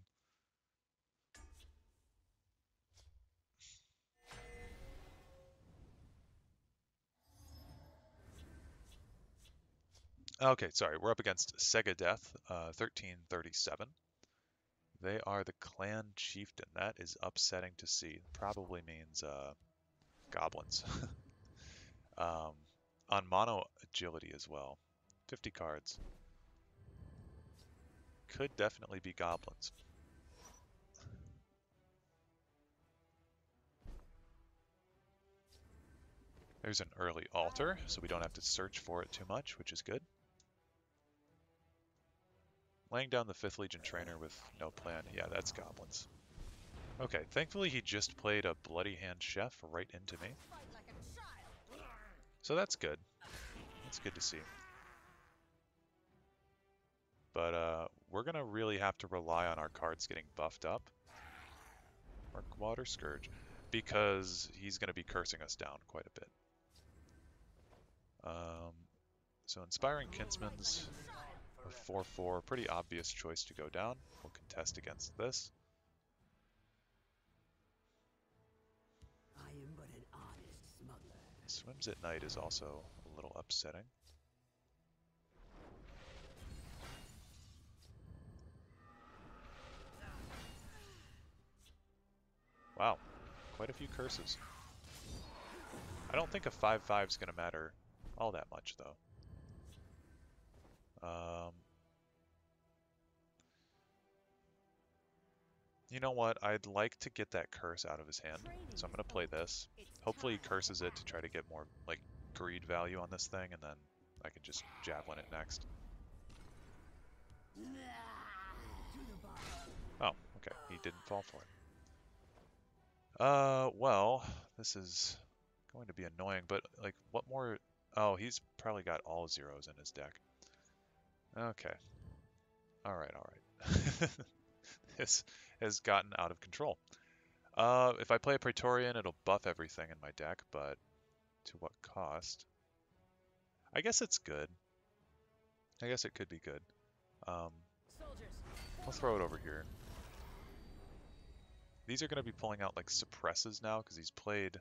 Okay, sorry, we're up against Sega Death, 1337. They are the Clan Chieftain. That is upsetting to see. Probably means goblins. On mono agility as well. 50 cards. Could definitely be goblins. There's an early altar, so we don't have to search for it too much, which is good. Laying down the 5th Legion Trainer with no plan. Yeah, that's goblins. Okay, thankfully he just played a Bloody Hand Chef right into me. So that's good. That's good to see. But we're going to really have to rely on our cards getting buffed up. Murkwater Scourge. Because he's going to be cursing us down quite a bit. So Inspiring Kinsman's... 4-4, pretty obvious choice to go down. We'll contest against this. I am but an honest smuggler. Swims at Night is also a little upsetting. Wow, quite a few curses. I don't think a 5-5 is going to matter all that much though. You know what? I'd like to get that curse out of his hand, so I'm going to play this. Hopefully he curses it to try to get more, like, greed value on this thing, and then I can just javelin it next. Oh, okay. He didn't fall for it. Well, this is going to be annoying, but, like, what more... Oh, he's probably got all zeros in his deck. Okay. Alright, alright. This has gotten out of control. If I play a Praetorian, it'll buff everything in my deck, but to what cost? I guess it's good. I guess it could be good. We'll throw it over here. These are going to be pulling out like suppresses now, because he's played...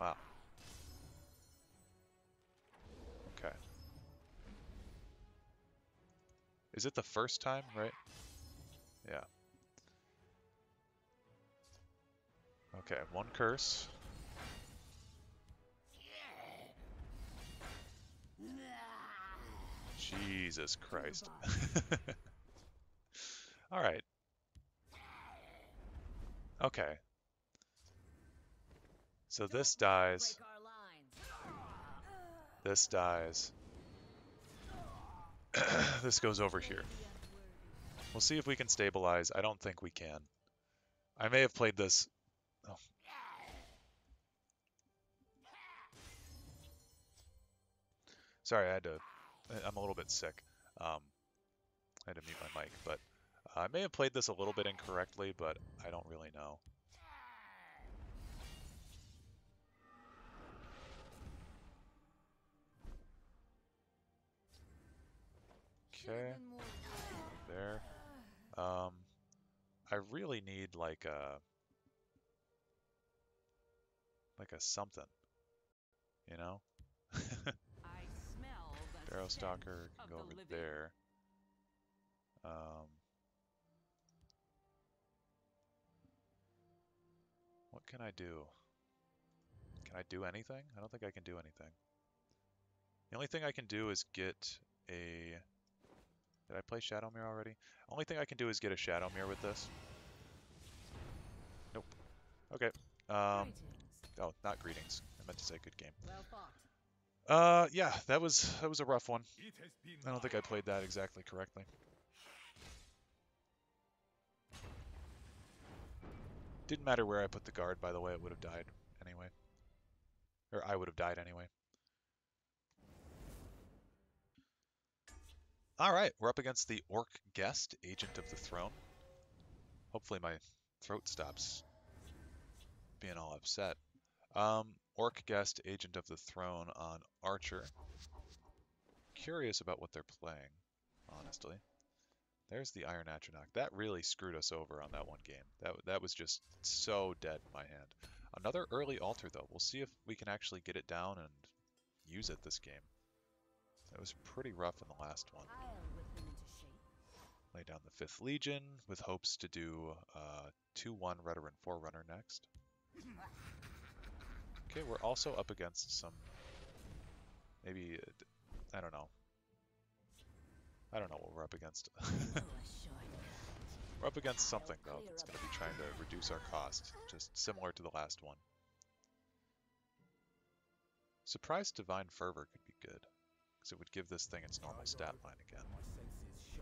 Wow. Is it the first time, right? Yeah. Okay, one curse. Jesus Christ. Alright. Okay. So this dies. This dies. This goes over here. We'll see if we can stabilize. I don't think we can. I may have played this... Oh. Sorry, I had to... I'm a little bit sick. I had to mute my mic, but... I may have played this a little bit incorrectly, but I don't really know. Okay. There. I really need like a something, you know? Barrow Stalker can go over there. What can I do? Can I do anything? I don't think I can do anything. The only thing I can do is get a... Did I play Shadowmere already? Only thing I can do is get a Shadowmere with this. Nope. Okay. Oh, not greetings. I meant to say good game. Yeah, that was a rough one. I don't think I played that exactly correctly. Didn't matter where I put the guard, by the way. It would have died anyway. Or I would have died anyway. Alright, we're up against the Orc Guest, Agent of the Throne. Hopefully my throat stops being all upset. Orc Guest, Agent of the Throne on Archer. Curious about what they're playing, honestly. There's the Iron Atronach. That really screwed us over on that one game. That was just so dead in my hand. Another early altar, though. We'll see if we can actually get it down and use it this game. That was pretty rough in the last one. Lay down the 5th Legion with hopes to do 2-1 Rudder and Forerunner next. Okay, we're also up against some... Maybe... I don't know. I don't know what we're up against. We're up against something, though, that's going to be trying to reduce our cost. Just similar to the last one. Surprised Divine Fervor could be good. Because it would give this thing its normal stat line again.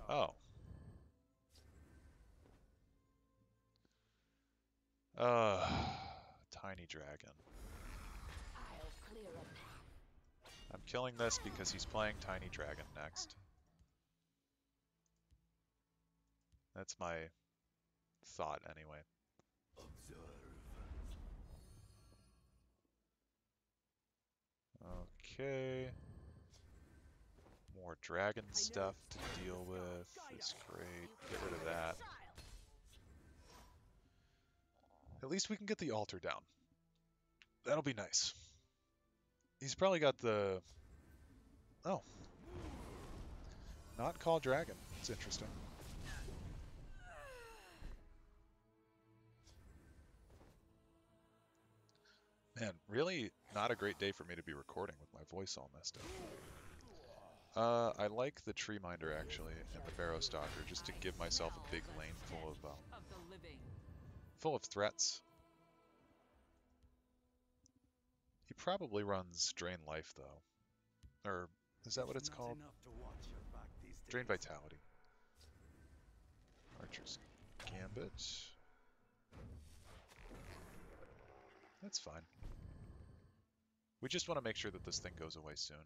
Oh. Tiny Dragon. I'm killing this because he's playing Tiny Dragon next. That's my thought, anyway. Okay. More dragon stuff to deal with. It's great. Get rid of that. At least we can get the altar down. That'll be nice. He's probably got the... Oh. Not call dragon. It's interesting. Man, really not a great day for me to be recording with my voice all messed up. I like the Tree Minder, actually, and the Barrow Stalker, just to give myself a big lane full of threats. He probably runs Drain Life, though. Or, is that what it's called? Drain Vitality. Archer's Gambit. That's fine. We just want to make sure that this thing goes away soon.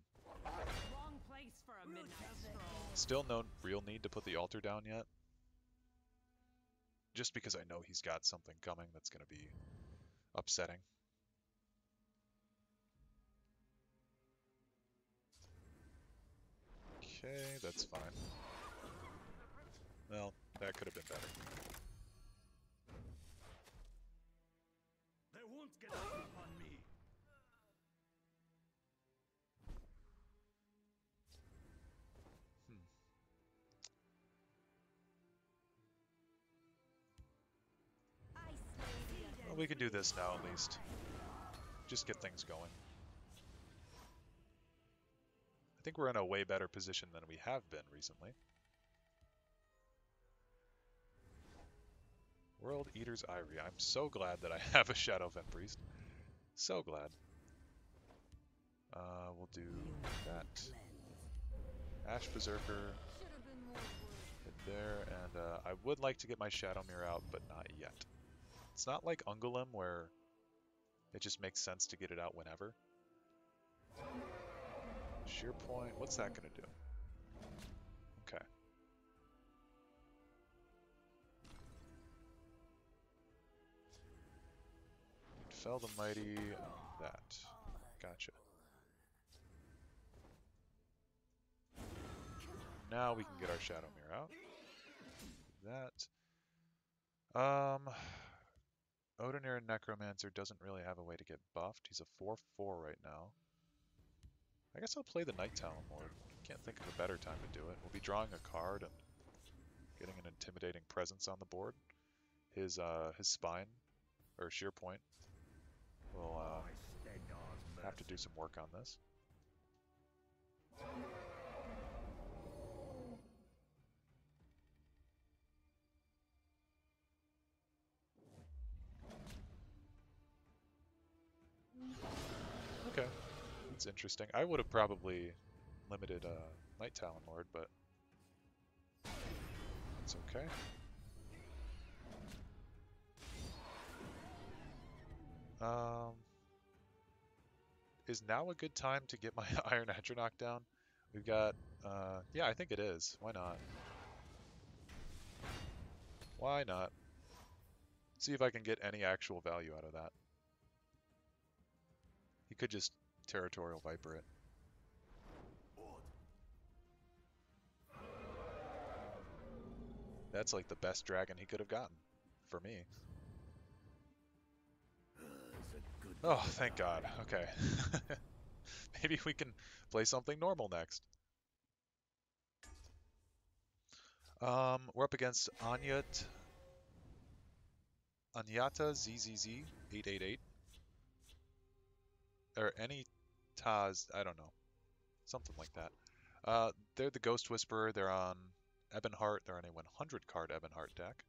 Still no real need to put the altar down yet. Just because I know he's got something coming that's going to be upsetting. Okay, that's fine. Well, that could have been better. Get up on me. Well, we can do this now at least. Just get things going. I think we're in a way better position than we have been recently. World Eater's Eyrie. I'm so glad that I have a Shadow Vent Priest. So glad. We'll do that. Ash Berserker. Hit there, and I would like to get my Shadow Mirror out, but not yet. It's not like Ungolem where it just makes sense to get it out whenever. Sheer Point, what's that gonna do? Okay. Fell the Mighty, that. Gotcha. Now we can get our Shadow Mirror out. That. Odenir Necromancer doesn't really have a way to get buffed. He's a 4/4 right now. I guess I'll play the Night Talon Lord. Can't think of a better time to do it. We'll be drawing a card and getting an intimidating presence on the board. His spine or Sheer Point will have to do some work on this. Okay, that's interesting. I would have probably limited Night Talon Lord, but it's okay. Is now a good time to get my Iron Atronach down? We've got, yeah, I think it is. Why not? Why not? See if I can get any actual value out of that. He could just Territorial Viper it. That's like the best dragon he could have gotten, for me. Oh, thank God. Okay. Maybe we can play something normal next. We're up against Anyata ZZZ 888. Or any Taz, I don't know. Something like that. They're the Ghost Whisperer. They're on Ebonheart. They're on a 100 card Ebonheart deck.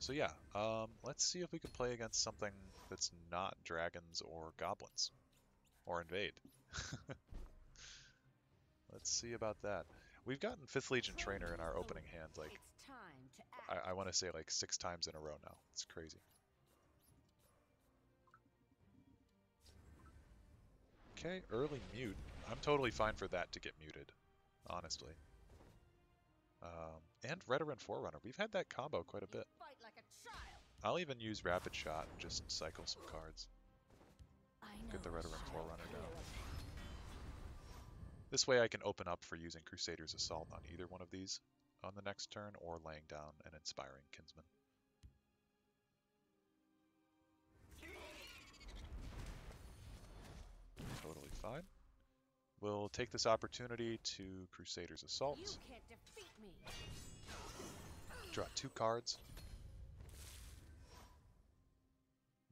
So yeah, let's see if we can play against something that's not dragons or goblins. Or invade. Let's see about that. We've gotten Fifth Legion Trainer in our opening hand, like, I want to say like 6 times in a row now. It's crazy. Okay, early mute. I'm totally fine for that to get muted, honestly. And Redoran Forerunner. We've had that combo quite a bit. I'll even use Rapid Shot and just cycle some cards. Get the Redoran Forerunner down. This way I can open up for using Crusader's Assault on either one of these on the next turn, or laying down and Inspiring Kinsman. Totally fine. We'll take this opportunity to Crusader's Assault. You can't defeat me. Draw 2 cards.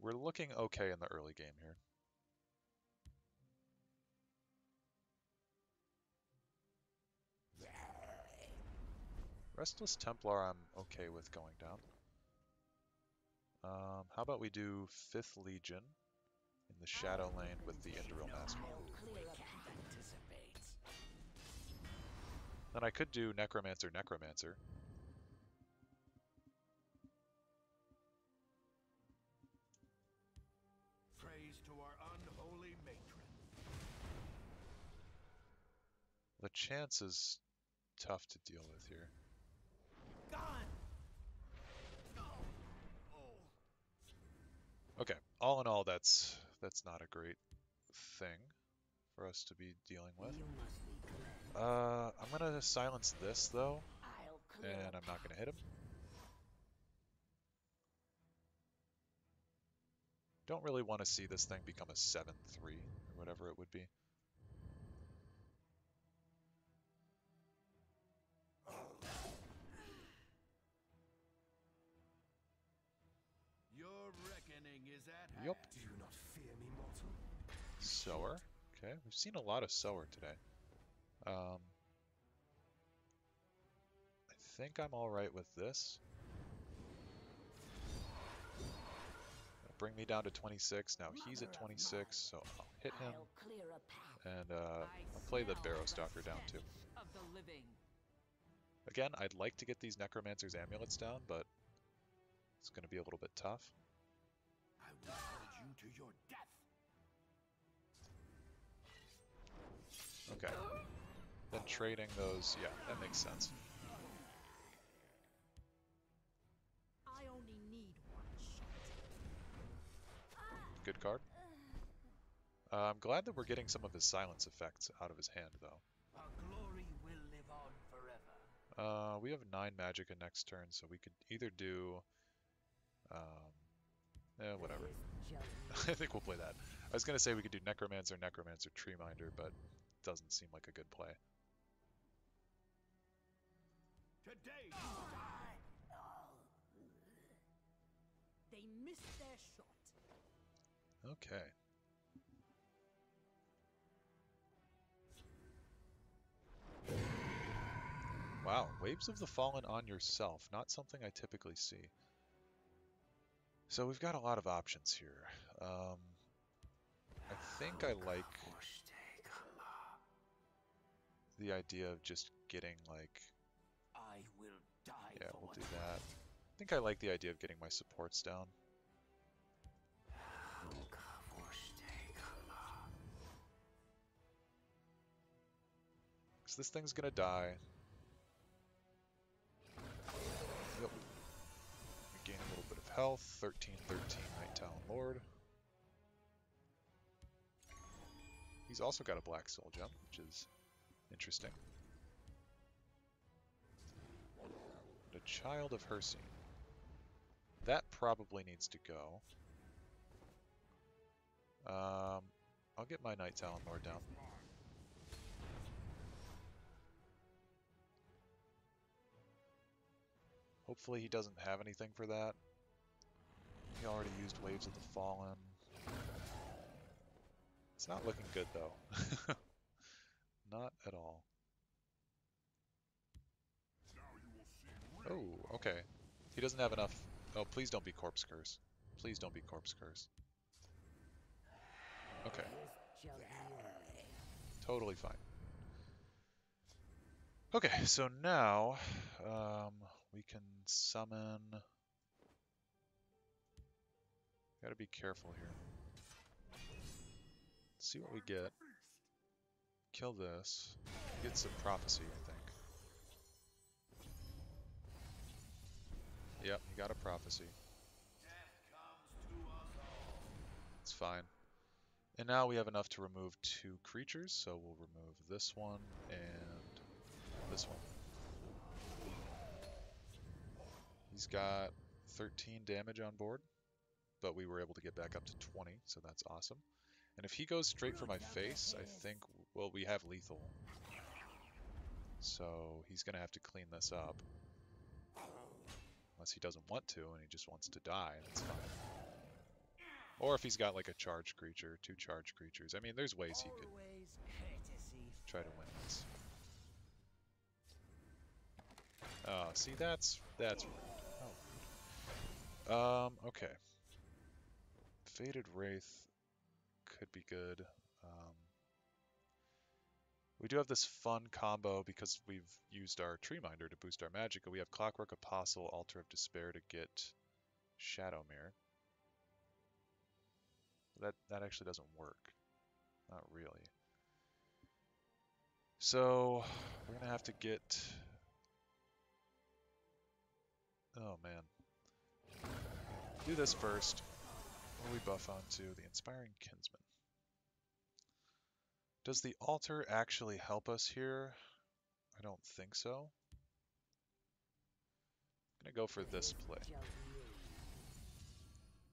We're looking okay in the early game here. Restless Templar I'm okay with going down. How about we do Fifth Legion in the Shadow Lane with the Enderal Master. Then I could do Necromancer. Praise to our unholy matron. The chance is tough to deal with here. Okay, all in all, that's not a great thing for us to be dealing with. I'm going to silence this, though, and I'm not going to hit him. Don't really want to see this thing become a 7-3, or whatever it would be. Your reckoning is at hand. Yep. Sower. Okay, we've seen a lot of Sower today. I think I'm alright with this. That'll bring me down to 26. Now he's at 26, so I'll hit him. and I'll play the Barrow Stalker down too. Again, I'd like to get these Necromancer's amulets down, but it's going to be a little bit tough. I will hold you to your death. Okay. Then trading those, yeah, that makes sense. I only need one shot. Good card. I'm glad that we're getting some of his silence effects out of his hand, though. Our glory will live on forever. We have 9 magic in next turn, so we could either do... whatever. I think we'll play that. I was going to say we could do Necromancer, Necromancer, Tree Minder, but it doesn't seem like a good play. Today. They missed their shot. Okay. Wow, Waves of the Fallen on yourself, not something I typically see. So we've got a lot of options here. I think I like the idea of just getting like... I will die. Yeah, we'll do that. I think I like the idea of getting my supports down. Because this thing's gonna die. Yep. Gain a little bit of health. 13, Night Talon Lord. He's also got a Black Soul Gem, which is interesting. The Child of Hersey. That probably needs to go. I'll get my Night Talon Lord down. Hopefully he doesn't have anything for that. He already used Waves of the Fallen. It's not looking good though. Not at all. Oh, okay. He doesn't have enough. Oh, please don't be Corpse Curse. Please don't be Corpse Curse. Okay. Totally fine. Okay, so now... we can summon... Gotta be careful here. Let's see what we get. Kill this. Get some prophecy, I think. Yep, you got a prophecy. It's fine. And now we have enough to remove 2 creatures, so we'll remove this one and this one. He's got 13 damage on board, but we were able to get back up to 20, so that's awesome. And if he goes straight for my face, I think, well, we have lethal. So he's going to have to clean this up. Unless he doesn't want to, and he just wants to die, that's fine. Or if he's got like a charged creature, 2 charged creatures. I mean, there's ways he could try to win this. Oh, see, that's rude. Okay. Fated Wraith could be good. We do have this fun combo because we've used our Tree Minder to boost our magic. We have Clockwork Apostle, Altar of Despair to get Shadow Mirror. That actually doesn't work. Not really. So we're going to have to get... Oh, man. Do this first. What do we buff onto? The Inspiring Kinsman. Does the altar actually help us here? I don't think so. I'm going to go for this play.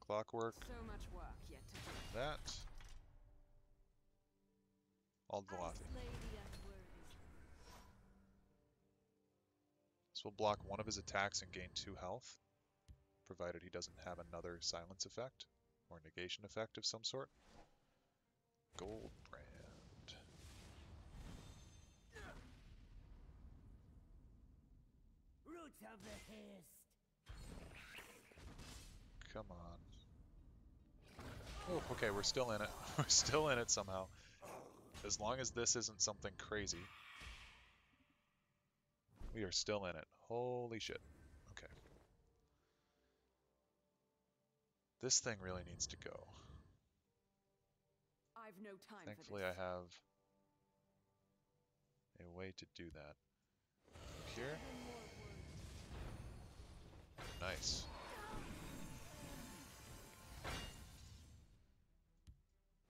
Clockwork. That. Ald Velathe. This will block one of his attacks and gain 2 health. Provided he doesn't have another silence effect or negation effect of some sort. Gold Brand. Roots of the Hist. Come on. Oh, okay, we're still in it. We're still in it somehow. As long as this isn't something crazy. We are still in it. Holy shit. Okay. This thing really needs to go. I've no time. Thankfully, for this. I have a way to do that. Here. Nice.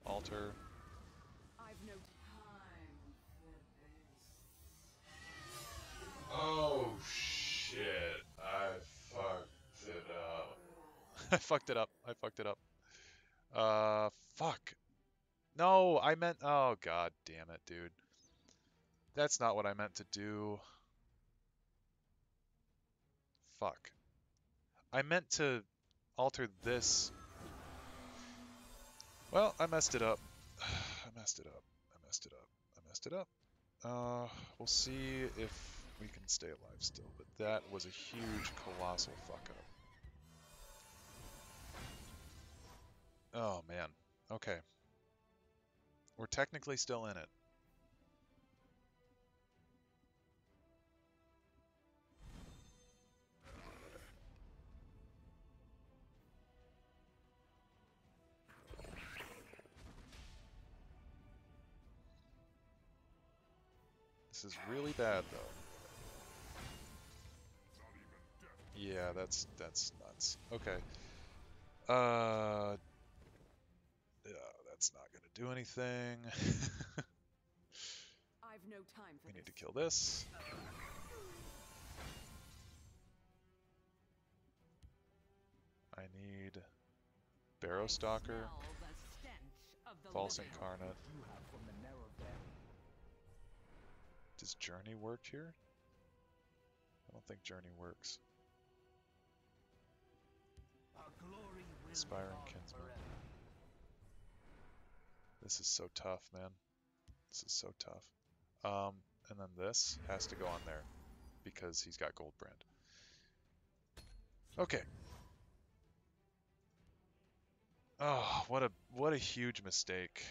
Altar. I've no time for this. Oh shit. I fucked it up. I fucked it up. Fuck. No, I meant, oh god damn it, dude. That's not what I meant to do. Fuck. I meant to alter this. Well, I messed it up. I messed it up. We'll see if we can stay alive still, but that was a huge, colossal fuck up. Oh, man. Okay. We're technically still in it. This is really bad, though. Yeah, that's nuts. Okay. That's not gonna do anything. I've no time for this. We need to kill this. I need Barrowstalker, False Incarnate. Does Journey work here? I don't think Journey works. Inspiring Kinsman. This is so tough, man. This is so tough. And then this has to go on there because he's got Goldbrand. Okay. Oh, what a huge mistake.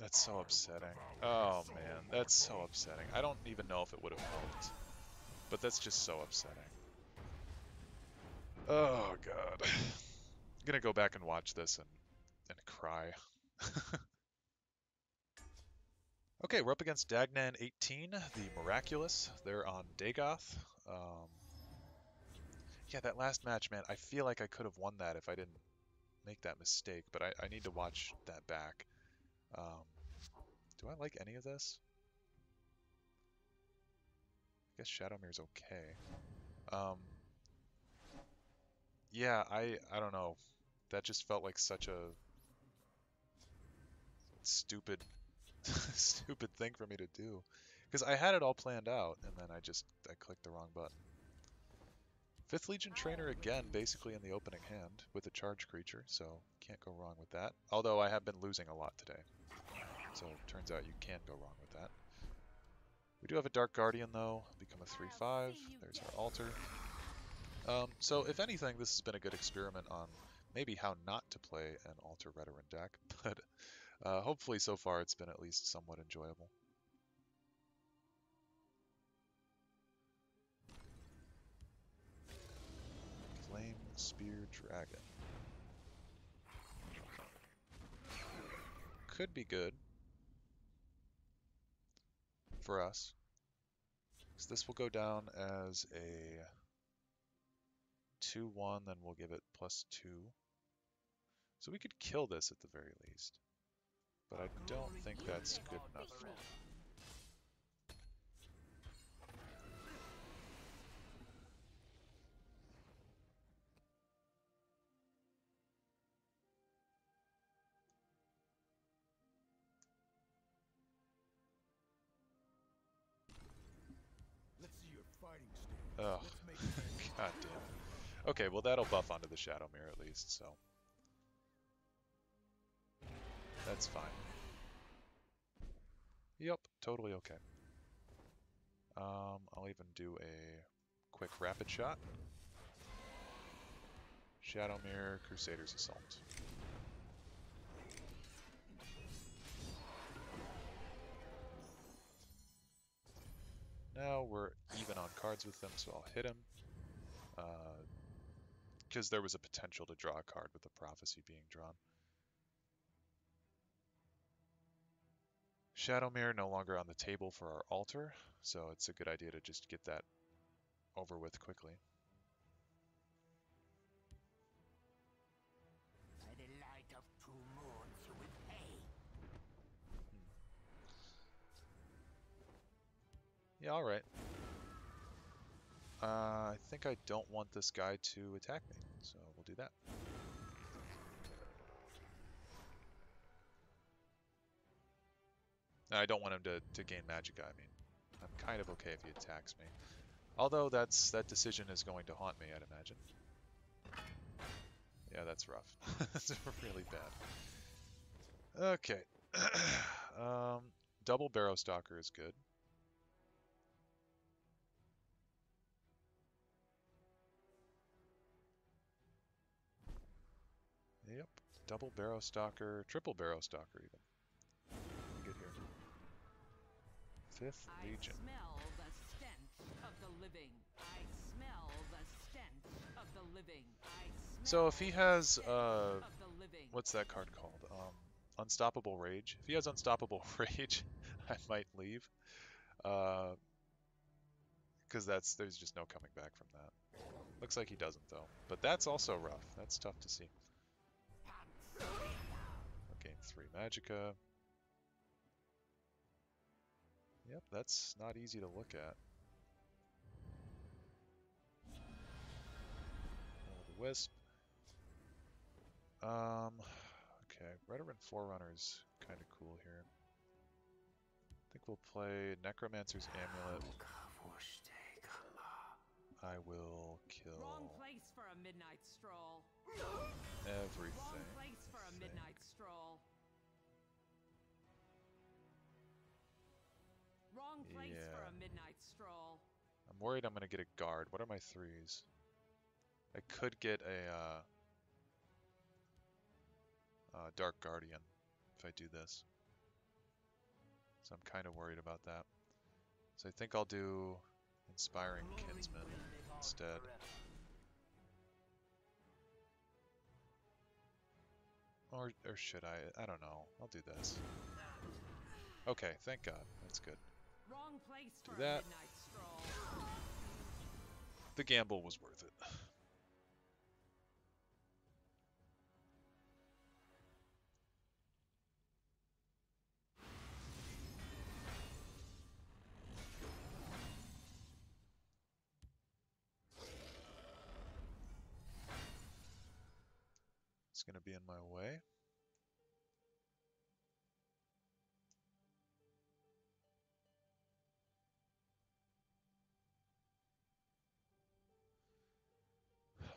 That's so upsetting. Oh man, that's so upsetting. I don't even know if it would have helped, but that's just so upsetting. Oh god. I'm gonna go back and watch this and cry. Okay, we're up against Dagnan 18, the Miraculous. They're on Dagoth. Yeah, that last match, man, I feel like I could have won that if I didn't make that mistake, but I need to watch that back. Do I like any of this? I guess Shadowmirror's okay. Yeah, I don't know. That just felt like such a stupid, stupid thing for me to do. Because I had it all planned out, and then I clicked the wrong button. Fifth Legion Trainer again, basically in the opening hand, with a charge creature, so can't go wrong with that. Although I have been losing a lot today. So it turns out you can't go wrong with that. We do have a Dark Guardian though, become a 3-5, there's our altar. So if anything, this has been a good experiment on maybe how not to play an altar veteran deck, but hopefully so far it's been at least somewhat enjoyable. Flame Spear Dragon. Could be good. For us. So this will go down as a 2-1, then we'll give it +2. So we could kill this at the very least. But I don't think that's good enough for it. Oh, god damn. Okay, well that'll buff onto the Shadow Mirror at least, so. That's fine. Yep, totally okay. I'll even do a quick rapid shot. Shadow Mirror, Crusader's Assault. now. We're even on cards with them, so I'll hit him. Because there was a potential to draw a card with the Prophecy being drawn. Shadow Mirror no longer on the table for our altar, so it's a good idea to just get that over with quickly. By the light of two moons you will pay. Yeah, alright. I think I don't want this guy to attack me, so we'll do that. I don't want him to gain magic. I mean, I'm kind of okay if he attacks me. Although that decision is going to haunt me, I'd imagine. Yeah, that's rough. That's really bad. Okay. Double Barrow Stalker is good. Yep. Double Barrow Stalker, triple Barrow Stalker even. Fifth Legion. I smell the stench of the living. I smell the stench of the living. I smell. So if he has what's that card called? Unstoppable Rage. If he has Unstoppable Rage, I might leave. Because there's just no coming back from that. Looks like he doesn't though. But that's also rough. That's tough to see. Okay, 3 Magicka. Yep, that's not easy to look at. The Wisp. Okay, Redoran Forerunner's kind of cool here. I think we'll play Necromancer's Amulet. I will kill wrong place for a midnight stroll. Everything. Wrong place for a midnight stroll. Wrong place for a midnight stroll. I'm worried I'm gonna get a guard. What are my 3s? I could get a Dark Guardian if I do this. So I'm kind of worried about that. So I think I'll do Inspiring Kinsman instead. Or should I? I don't know. I'll do this. Okay, thank God. That's good. Wrong place for that. The gamble was worth it. It's going to be in my way.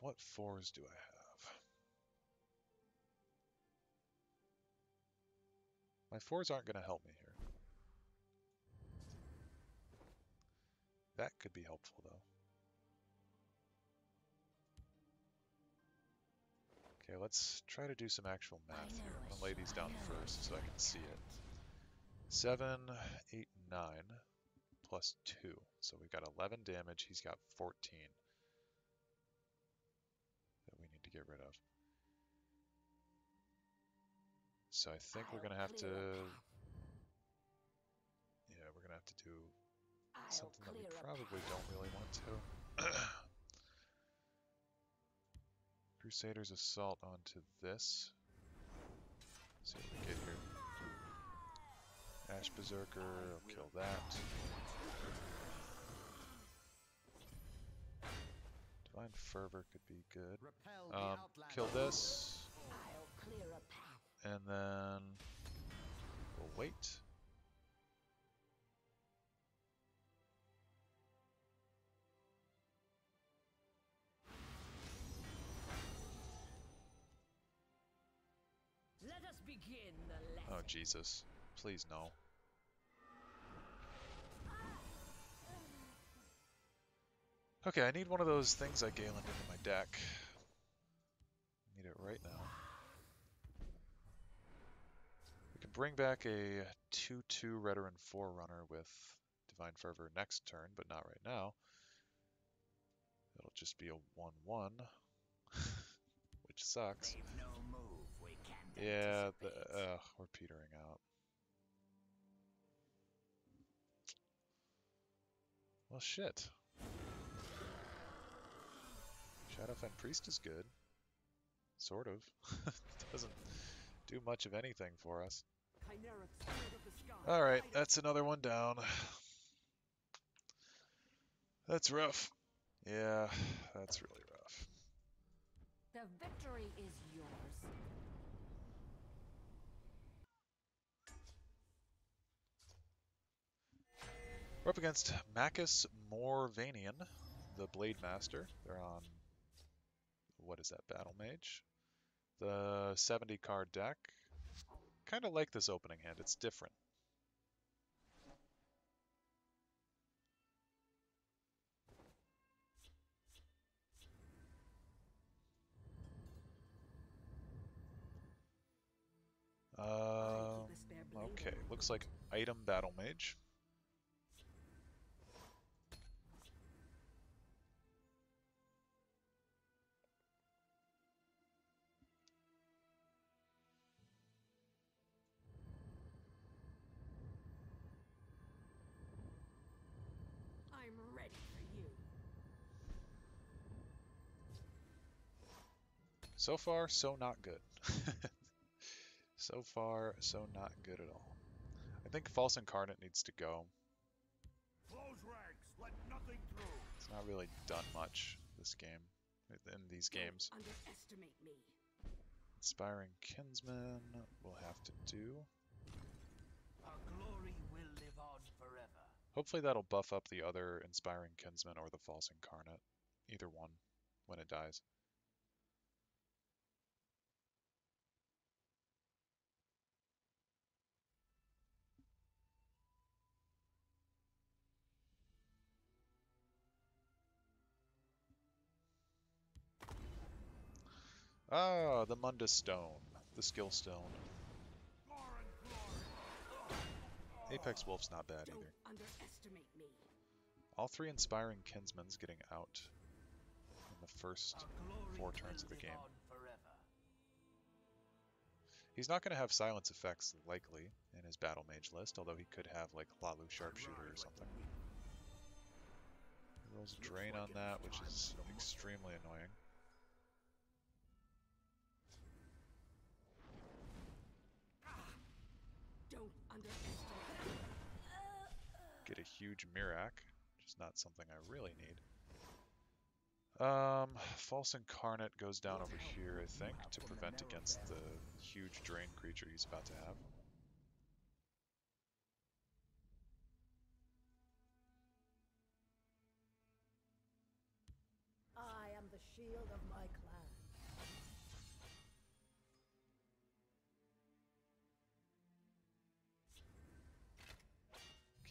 What 4s do I have? My 4s aren't going to help me here. That could be helpful, though. Okay, let's try to do some actual math here. I'm going to lay these down first so I can see it. 7, 8, 9, plus 2. So we've got 11 damage. He's got 14. Get rid of. So I think we're gonna have to, yeah, we're gonna have to do something that we probably don't really want to. Crusader's Assault onto this. Let's see what we get here. Ash Berserker, I'll kill that. Divine Fervor could be good. Kill this. And then we'll wait. Let us begin the lesson. Oh Jesus. Please no. Okay, I need one of those things I Galened into my deck. I need it right now. We can bring back a 2-2 Redoran Forerunner with Divine Fervor next turn, but not right now. It'll just be a 1-1, which sucks. No move we can yeah, we're petering out. Well, shit. Shadowfen Priest is good. Sort of. Doesn't do much of anything for us. Alright, that's another one down. That's rough. Yeah, that's really rough. The victory is yours. We're up against Makis Morvanian, the Blade Master. They're on, what is that, Battle Mage? The 70 card deck. Kind of like this opening hand, it's different. Okay, looks like item Battle Mage. So far, so not good. So far, so not good at all. I think False Incarnate needs to go. Close ranks, let nothing through. It's not really done much this game, in these games. Don't underestimate me. Inspiring Kinsman will have to do. Our glory will live on forever. Hopefully that'll buff up the other Inspiring Kinsman or the False Incarnate, either one, when it dies. Ah, the Munda Stone, the Skill Stone. Apex Wolf's not bad either. Don't underestimate me. All three Inspiring Kinsmen's getting out in the first 4 turns of the game. He's not going to have silence effects likely in his Battle Mage list, although he could have like Lalu Sharpshooter or something. He rolls a drain on that, which is extremely annoying. Get a huge Mirak, which is not something I really need. False Incarnate goes down over here, I think, to prevent against the huge drain creature he's about to have. I am the shield of my clan.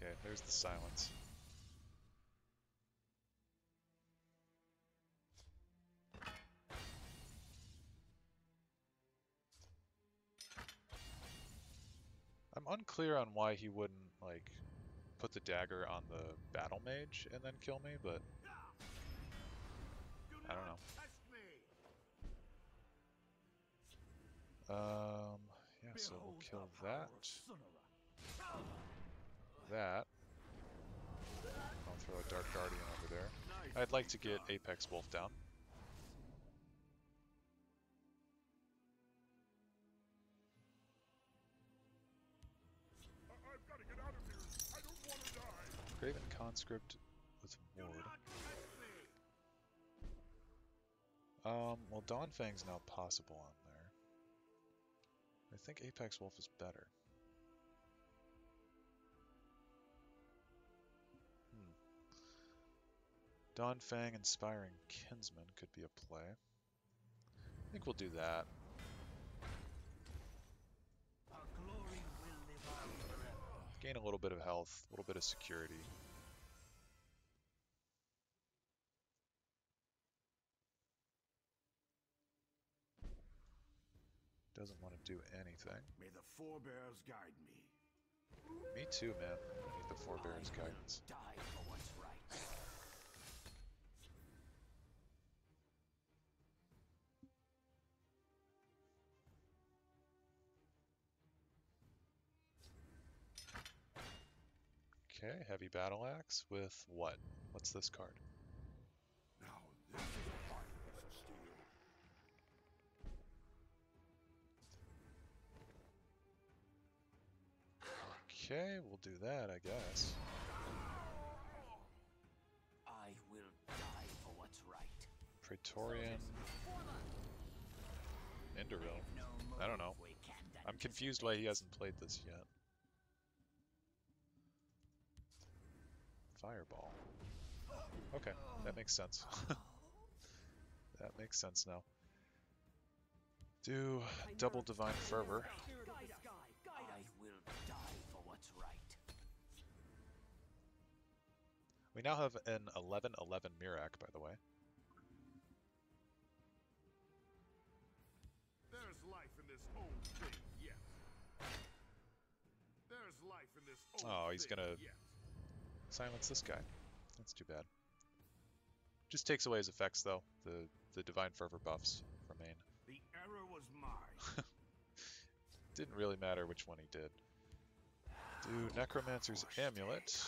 Okay, there's the silence. I'm unclear on why he wouldn't, like, put the dagger on the Battle Mage and then kill me, but I don't know. Yeah, so we'll kill that. That. I'll throw a Dark Guardian over there. I'd like to get Apex Wolf down. I've got to get out of here. I don't want to die. Graven Conscript with Ward. Well, Dawnfang's now possible on there. I think Apex Wolf is better. Dawnfang, Inspiring Kinsman could be a play. I think we'll do that. Our glory will live on forever. Gain a little bit of health, a little bit of security. Doesn't want to do anything. May the forebears guide me. Me too, man. I need the Forbearance guidance. Die for what's right. Okay, Heavy Battle Axe with what? What's this card? Now this is a heartless steal. Okay, we'll do that, I guess. I will die for what's right. Praetorian. Enderil. I don't know. I'm confused why he hasn't played this yet. Fireball. Okay, that makes sense. That makes sense now. Do double Divine Fervor. I will die for what's right. We now have an 11/11 Mirak, by the way. There's life in this old thing yet. There's life in this old thing. Oh, he's gonna yet. Silence this guy. That's too bad. Just takes away his effects though, the Divine Fervor buffs remain. The error was mine. Didn't really matter which one he did. Do Necromancer's Amulet.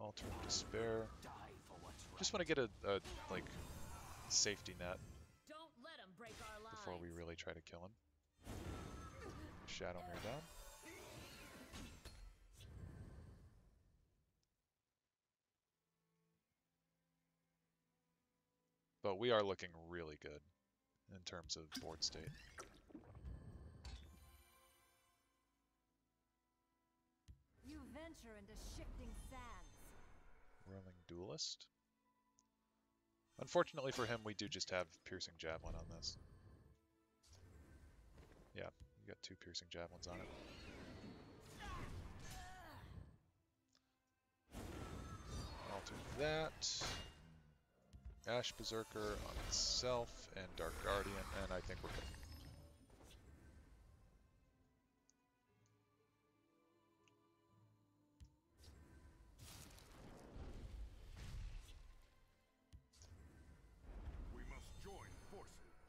Altar of Despair. Just want to get a like safety net before we really try to kill him. Shadowmere down. But we are looking really good in terms of board state. You venture into shifting sands. Roaming Duelist. Unfortunately for him, we do just have Piercing Javelin on this. Yeah, you got 2 Piercing Javelins on it. Alter that. Ash Berserker on itself, and Dark Guardian, and I think we're good.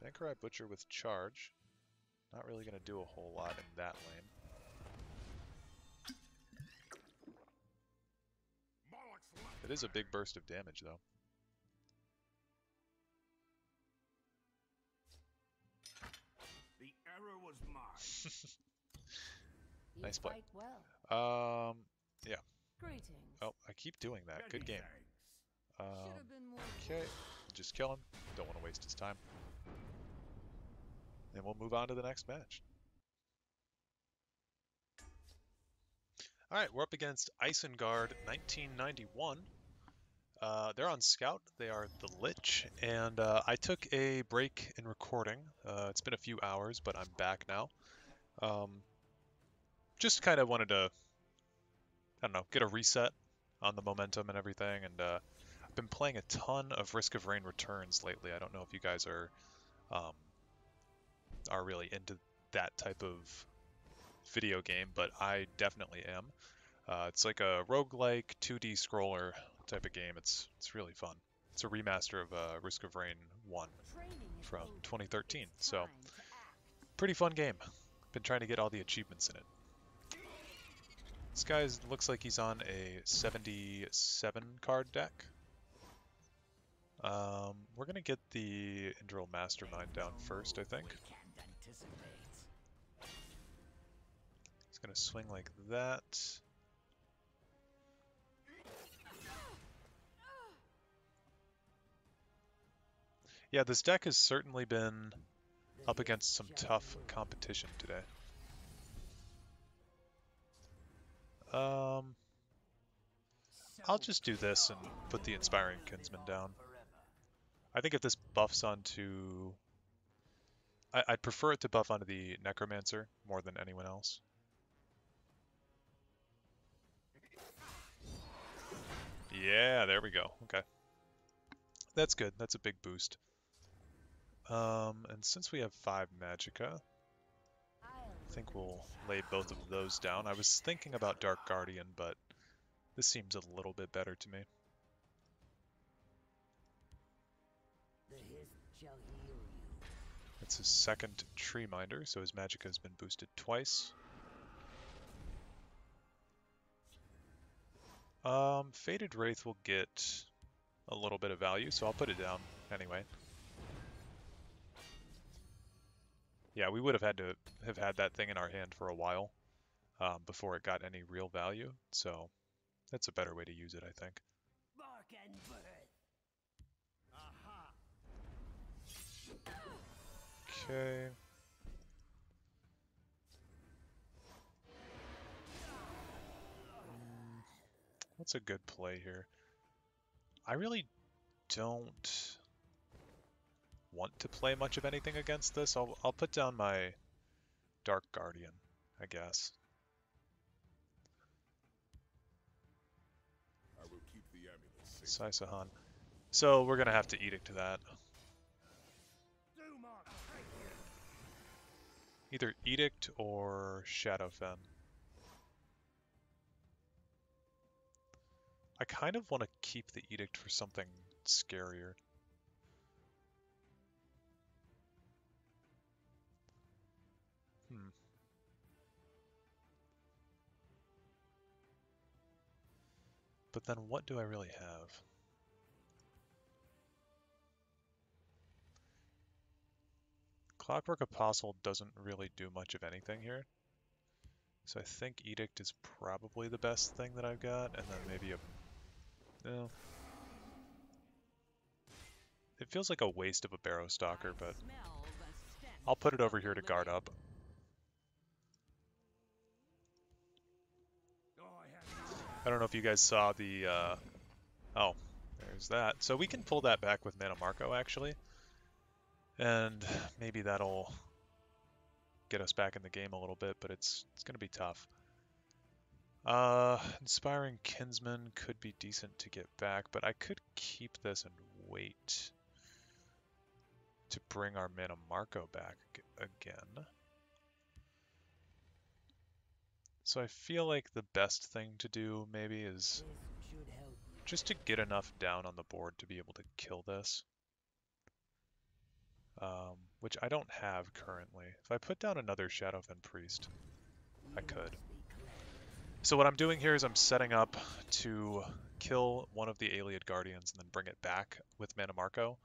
Bankurai Butcher with charge. Not really going to do a whole lot in that lane. It is a big burst of damage, though. The error was mine. Nice play. Well. Yeah. Greetings. Oh, I keep doing that. Good game. Okay, just kill him. Don't want to waste his time. And we'll move on to the next match. Alright, we're up against Isengard 1991. They're on Scout. They are the Lich. And I took a break in recording. It's been a few hours, but I'm back now. Just kind of wanted to, I don't know, get a reset on the momentum and everything. And I've been playing a ton of Risk of Rain Returns lately. I don't know if you guys are really into that type of video game, but I definitely am. It's like a roguelike 2D scroller type of game. It's really fun. It's a remaster of Risk of Rain 1 from 2013, so pretty fun game. Been trying to get all the achievements in it. This guy looks like he's on a 77 card deck. We're going to get the Enderal Mastermind down first, I think. It's going to swing like that. Yeah, this deck has certainly been up against some tough competition today. I'll just do this and put the Inspiring Kinsman down. I think if this buffs onto... I'd prefer it to buff onto the Necromancer more than anyone else. Yeah, there we go. Okay. That's good. That's a big boost. And since we have 5 Magicka, I think we'll lay both of those down. I was thinking about Dark Guardian, but this seems a little bit better to me. It's his second Tree Minder, so his magic has been boosted twice. Fated Wraith will get a little bit of value, so I'll put it down anyway. Yeah, we would have had to have had that thing in our hand for a while before it got any real value, so that's a better way to use it, I think. Bark and burn. Okay. That's a good play here. I really don't want to play much of anything against this. I'll put down my Dark Guardian, I guess. I will keep the amulet safe. Saisahan. So we're gonna have to edict that. Either Edict or Shadowfen. I kind of want to keep the Edict for something scarier. But then what do I really have? Clockwork Apostle doesn't really do much of anything here, so I think Edict is probably the best thing that I've got, and then maybe a... No. It feels like a waste of a Barrow Stalker, but I'll put it over here to guard up. I don't know if you guys saw the... Oh, there's that. So we can pull that back with Nanomarco, actually. And maybe that'll get us back in the game a little bit, but it's going to be tough. Inspiring Kinsman could be decent to get back, but I could keep this and wait to bring our Nanomarco back again. So I feel like the best thing to do maybe is just to get enough down on the board to be able to kill this. Which I don't have currently. If I put down another Shadowfen Priest, I could. So what I'm doing here is I'm setting up to kill one of the Allied Guardians and then bring it back with Nanomarco.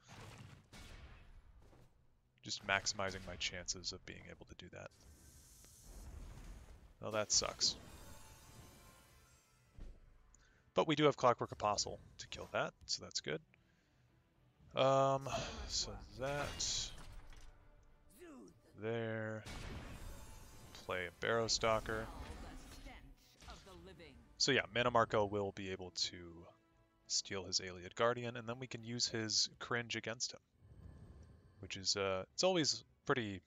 Just maximizing my chances of being able to do that. Well, that sucks. But we do have Clockwork Apostle to kill that, so that's good. So that, there, play a Barrow Stalker. So yeah, Nanomarco will be able to steal his Allied Guardian, and then we can use his Cringe against him, which is, it's always pretty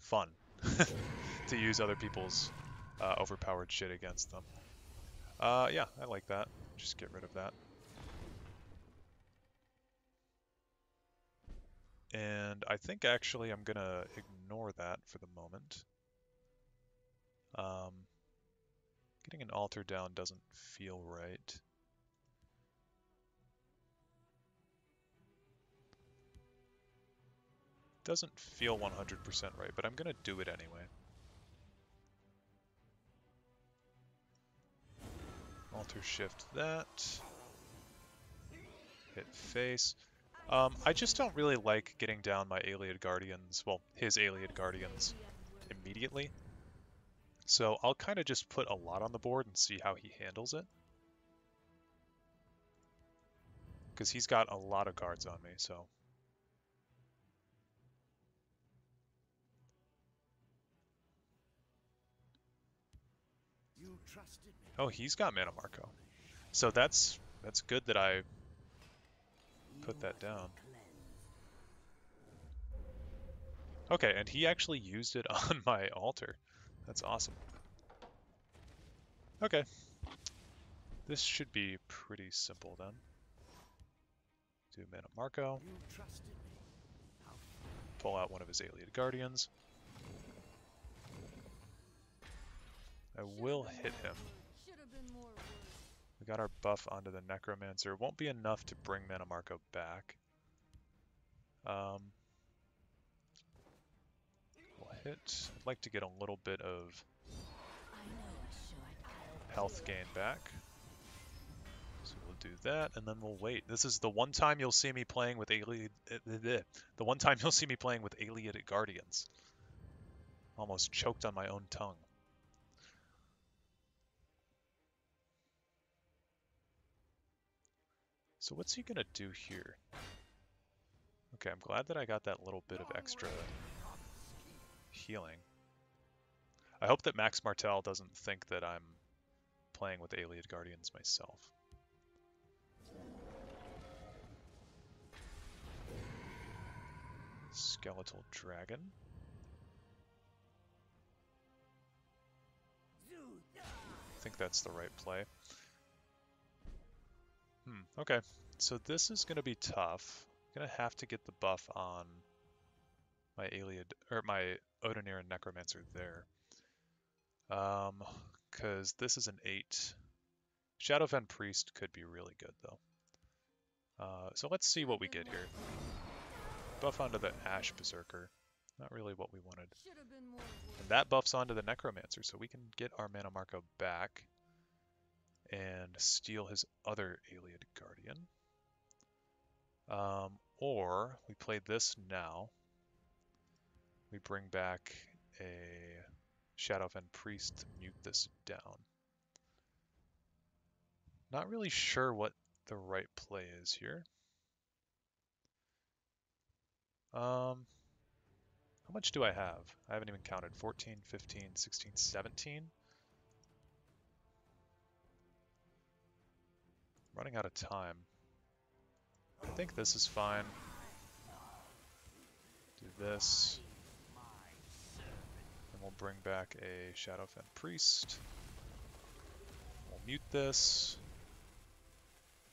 fun to use other people's overpowered shit against them. Yeah, I like that. Just get rid of that. And I think actually I'm going to ignore that for the moment. Getting an altar down doesn't feel right. Doesn't feel 100% right, but I'm going to do it anyway. Altar shift that. Hit face. I just don't really like getting down my Allied Guardians, well, his Allied Guardians, immediately. So I'll kind of just put a lot on the board and see how he handles it. Because he's got a lot of cards on me, so... You trusted me. Oh, he's got Nanomarco. So that's good that I... put that down. Okay, and he actually used it on my altar. That's awesome. Okay. This should be pretty simple then. Do Nanomarco. Pull out one of his Allied Guardians. That will hit him. We got our buff onto the Necromancer. Won't be enough to bring Manamarco back. We'll hit. I'd like to get a little bit of health gain back. So we'll do that, and then we'll wait. This is the one time you'll see me playing with Alien. The one time you'll see me playing with Alienated Guardians. Almost choked on my own tongue. So what's he gonna do here? Okay, I'm glad that I got that little bit of extra healing. I hope that Max Martel doesn't think that I'm playing with Alienated Guardians myself. Skeletal Dragon. I think that's the right play. Okay, so this is going to be tough. I'm going to have to get the buff on my Odenir and Necromancer there. Because this is an 8. Shadowfen Priest could be really good, though. So let's see what we get here. Buff onto the Ash Berserker. Not really what we wanted. And that buffs onto the Necromancer, so we can get our Manamarco back and steal his other Alienated Guardian. Or we play this now. We bring back a Shadowfen Priest to mute this down. Not really sure what the right play is here. How much do I have? I haven't even counted. 14, 15, 16, 17. Running out of time. I think this is fine. Do this. And we'll bring back a Shadowfen Priest. We'll mute this.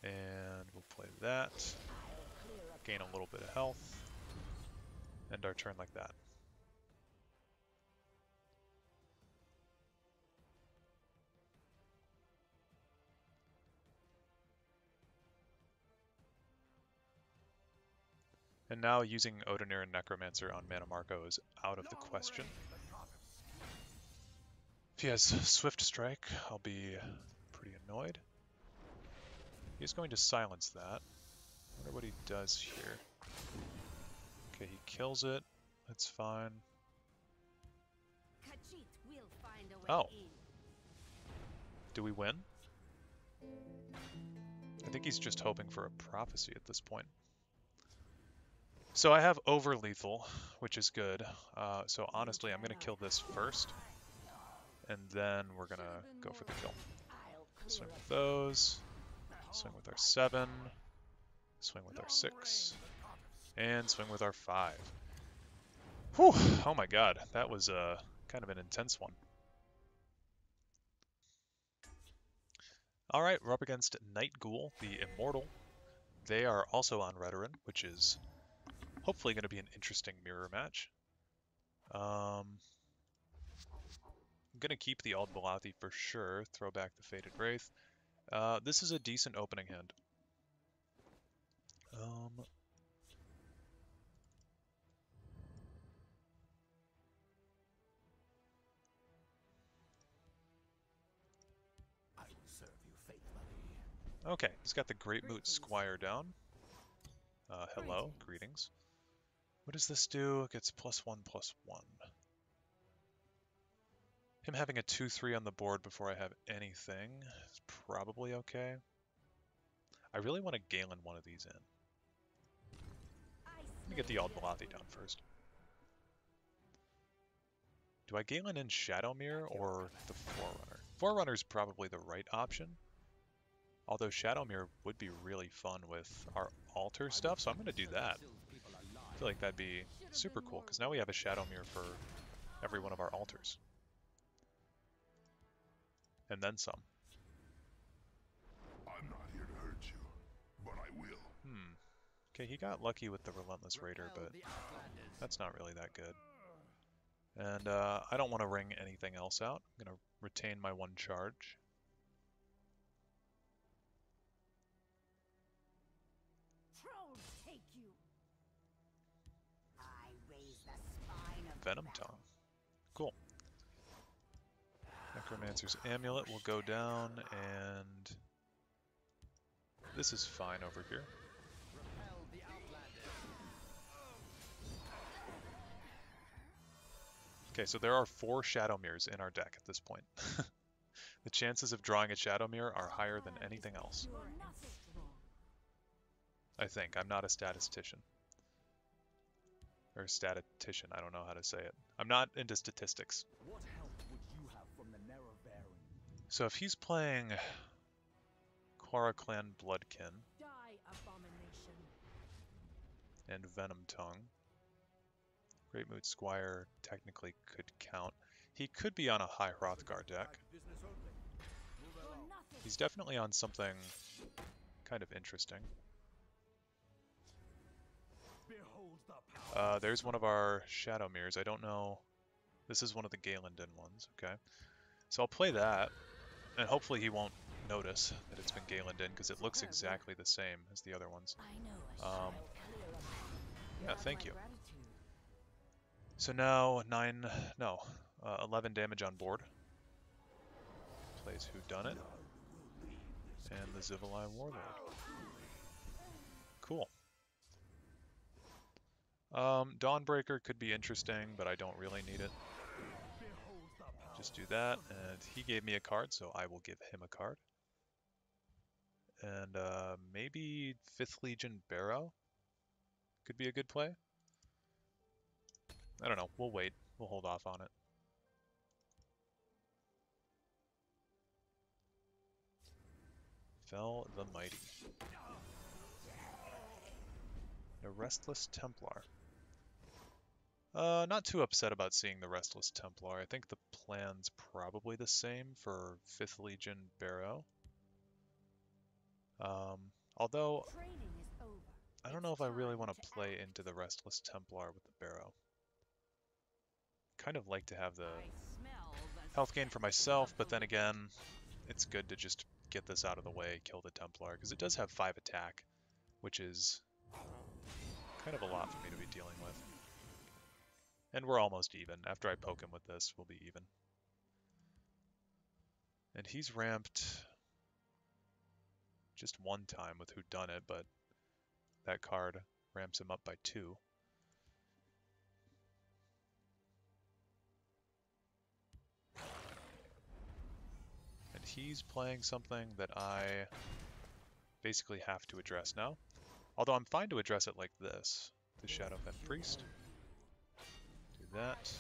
And we'll play that. Gain a little bit of health. End our turn like that. And now using Odenir and Necromancer on Manamarco is out of the question. If he has Swift Strike, I'll be pretty annoyed. He's going to silence that. I wonder what he does here. Okay, he kills it. That's fine. Oh. Do we win? I think he's just hoping for a prophecy at this point. So I have over lethal, which is good. So honestly, I'm gonna kill this first, and then we're gonna go for the kill. Swing with those, swing with our 7, swing with our 6, and swing with our 5. Whew, oh my god, that was kind of an intense one. All right, we're up against Night Ghoul, the Immortal. They are also on Redoran, which is hopefully going to be an interesting mirror match. I'm going to keep the Ald Balathi for sure. Throw back the Fated Wraith. This is a decent opening hand. I will serve you faithfully. Okay, he's got the Great Moot Squire down. Hello, greetings. What does this do? It gets +1/+1. Him having a 2/3 on the board before I have anything is probably okay. I really want to Galen one of these in. Let me get the Ald Balathi down first. Do I Galen in Shadowmere or the Forerunner? Forerunner's probably the right option. Although Shadowmere would be really fun with our altar stuff, so I'm going to do that. I feel like that'd be super cool, because now we have a Shadowmere for every one of our altars. And then some. I'm not here to hurt you, but I will. Okay, he got lucky with the Relentless Raider, but that's not really that good. And I don't want to ring anything else out. I'm going to retain my one charge. Venom Tongue. Cool. Necromancer's Amulet will go down, and this is fine over here. Okay, so there are 4 Shadow Mirrors in our deck at this point. The chances of drawing a Shadow Mirror are higher than anything else. I think. I'm not a statistician. Or statistician, I don't know how to say it. I'm not into statistics. What help would you have from the Narrowbearing? So if he's playing Quara Clan Bloodkin and Venom Tongue, Great Moot Squire technically could count. He could be on a high Hrothgar deck. He's definitely on something kind of interesting. There's one of our Shadow Mirrors. I don't know. This is one of the Galendin ones, okay? So I'll play that, and hopefully he won't notice that it's been Galendin, because it looks exactly the same as the other ones. Yeah, thank you. So now 11 damage on board. Plays Whodunit, and the Zivilai Warlord. Cool. Dawnbreaker could be interesting, but I don't really need it. Just do that, and he gave me a card, so I will give him a card. And maybe 5th Legion Barrow could be a good play. I don't know, we'll wait. We'll hold off on it. Fell the Mighty. A Restless Templar. Not too upset about seeing the Restless Templar. I think the plan's probably the same for 5th Legion Barrow. Although, I don't know if I really want to play into the Restless Templar with the Barrow. Kind of like to have the health gain for myself, but then again, it's good to just get this out of the way, kill the Templar, because it does have 5 attack, which is kind of a lot for me to be dealing with. And we're almost even. After I poke him with this, we'll be even. And he's ramped just one time with Whodunit, but that card ramps him up by 2. And he's playing something that I basically have to address now. Although I'm fine to address it like this. The Shadowfen Priest. Do that.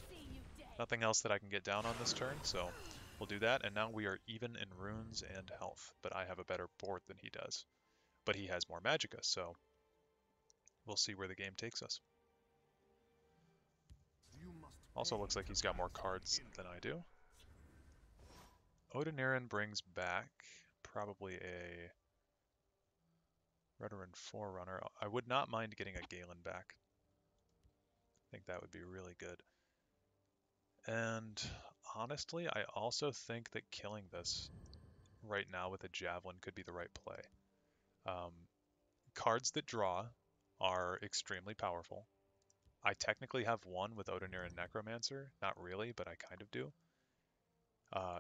Nothing else that I can get down on this turn, so we'll do that. And now we are even in runes and health, but I have a better board than he does. But he has more Magicka, so we'll see where the game takes us. Also looks like he's got more cards than I do. Odanerin brings back probably a Redoran Forerunner. I would not mind getting a Galen back. I think that would be really good. And honestly, I also think that killing this right now with a Javelin could be the right play. Cards that draw are extremely powerful. I technically have one with Odanerin and Necromancer. Not really, but I kind of do.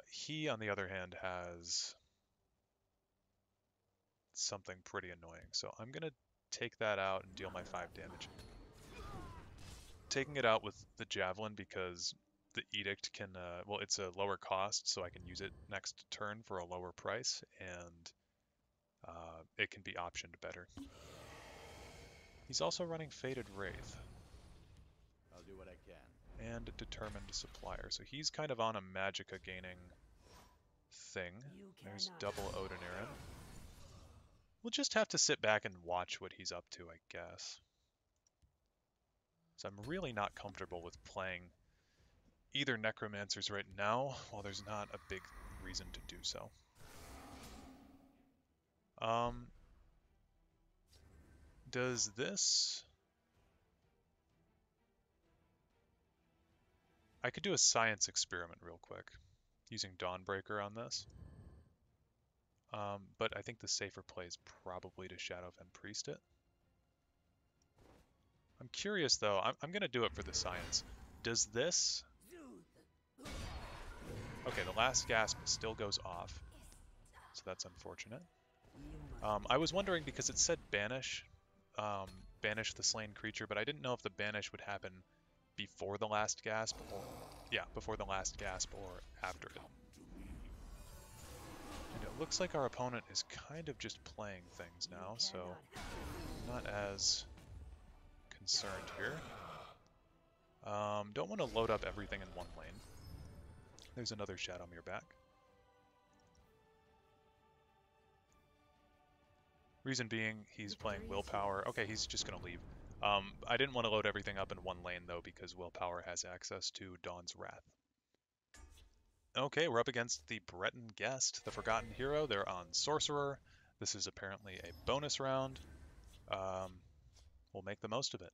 He, on the other hand, has something pretty annoying, so I'm gonna take that out and deal my 5 damage. Taking it out with the Javelin because the Edict can, well, it's a lower cost, so I can use it next turn for a lower price, and it can be optioned better. He's also running Fated Wraith. I'll do what I can. And Determined Supplier, so he's kind of on a Magicka gaining thing. There's double Odanerin. We'll just have to sit back and watch what he's up to, I guess. So I'm really not comfortable with playing either Necromancers right now, while there's not a big reason to do so. Does this... I could do a science experiment real quick using Dawnbreaker on this. But I think the safer play is probably to Shadowfen Priest it. I'm curious though, I'm gonna do it for the science. Does this... Okay, the last gasp still goes off, so that's unfortunate. I was wondering, because it said banish, banish the slain creature, but I didn't know if the banish would happen before the last gasp, or... Yeah, before the last gasp, or after it. And it looks like our opponent is kind of just playing things now, so I'm not as concerned here. Don't want to load up everything in one lane. There's another Shadowmere back. Reason being, he's playing Willpower. Okay, he's just going to leave. I didn't want to load everything up in one lane, though, because Willpower has access to Dawn's Wrath. Okay, we're up against the Breton Guest, the Forgotten Hero. They're on Sorcerer. This is apparently a bonus round. We'll make the most of it.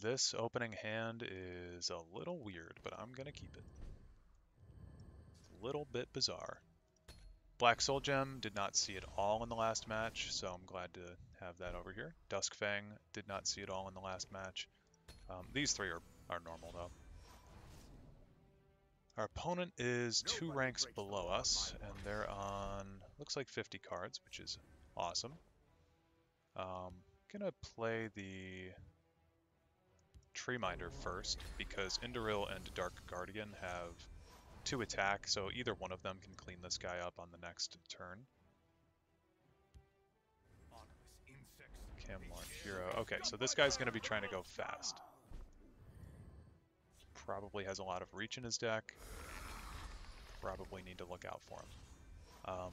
This opening hand is a little weird, but I'm going to keep it. A little bit bizarre. Black Soul Gem, did not see it all in the last match, so I'm glad to have that over here. Duskfang, did not see it all in the last match. These three are normal, though. Our opponent is two ranks below us, and they're on, looks like 50 cards, which is awesome. I'm going to play the Tree Minder first, because Indoril and Dark Guardian have 2 attack, so either one of them can clean this guy up on the next turn. Camelot Hero. Okay, so this guy's going to be trying to go fast. Probably has a lot of reach in his deck. Probably need to look out for him.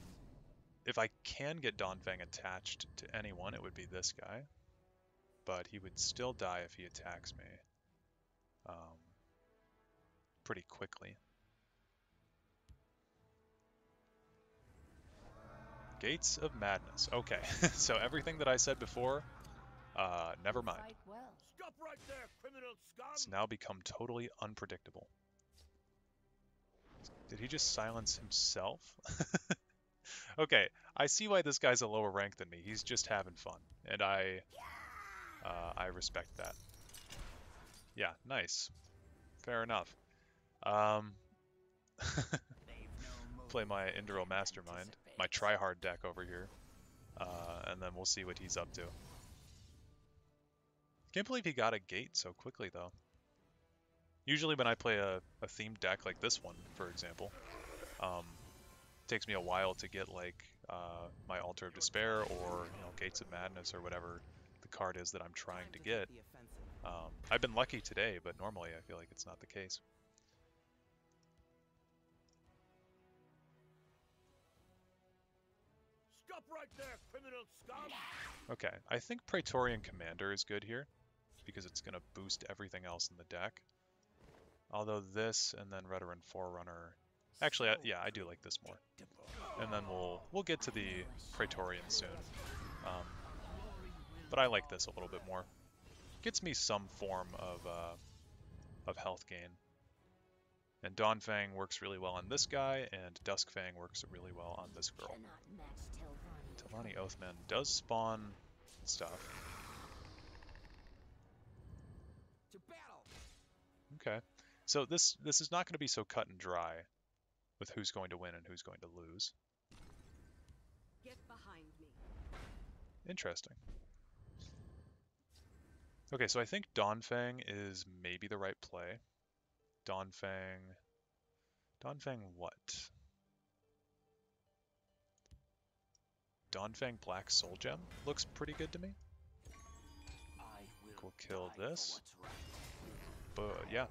If I can get Dawnfang attached to anyone, it would be this guy. But he would still die if he attacks me. Pretty quickly. Gates of Madness. Okay, so everything that I said before, never mind. It's now become totally unpredictable. Did he just silence himself? Okay, I see why this guy's a lower rank than me. He's just having fun, and I respect that. Yeah, nice. Fair enough. Play my Indoril Mastermind. My tryhard deck over here, and then we'll see what he's up to. Can't believe he got a gate so quickly, though. Usually when I play a themed deck like this one, for example, it takes me a while to get like my Altar of Despair or Gates of Madness or whatever the card is that I'm trying to get. I've been lucky today, but normally I feel like it's not the case. Right there, criminal scum. Okay, I think Praetorian Commander is good here, because it's going to boost everything else in the deck. Although this and then Veteran Forerunner... Actually, yeah, I do like this more. And then we'll get to the Praetorian soon. But I like this a little bit more. Gets me some form of health gain. And Dawnfang works really well on this guy, and Duskfang works really well on this girl. Lonnie Oathman does spawn stuff. Okay, so this is not going to be so cut and dry with who's going to win and who's going to lose. Get behind me. Interesting. Okay, so I think Dawnfang is maybe the right play. Dawnfang what? Dawnfang Black Soul Gem looks pretty good to me. We'll kill this. But yeah,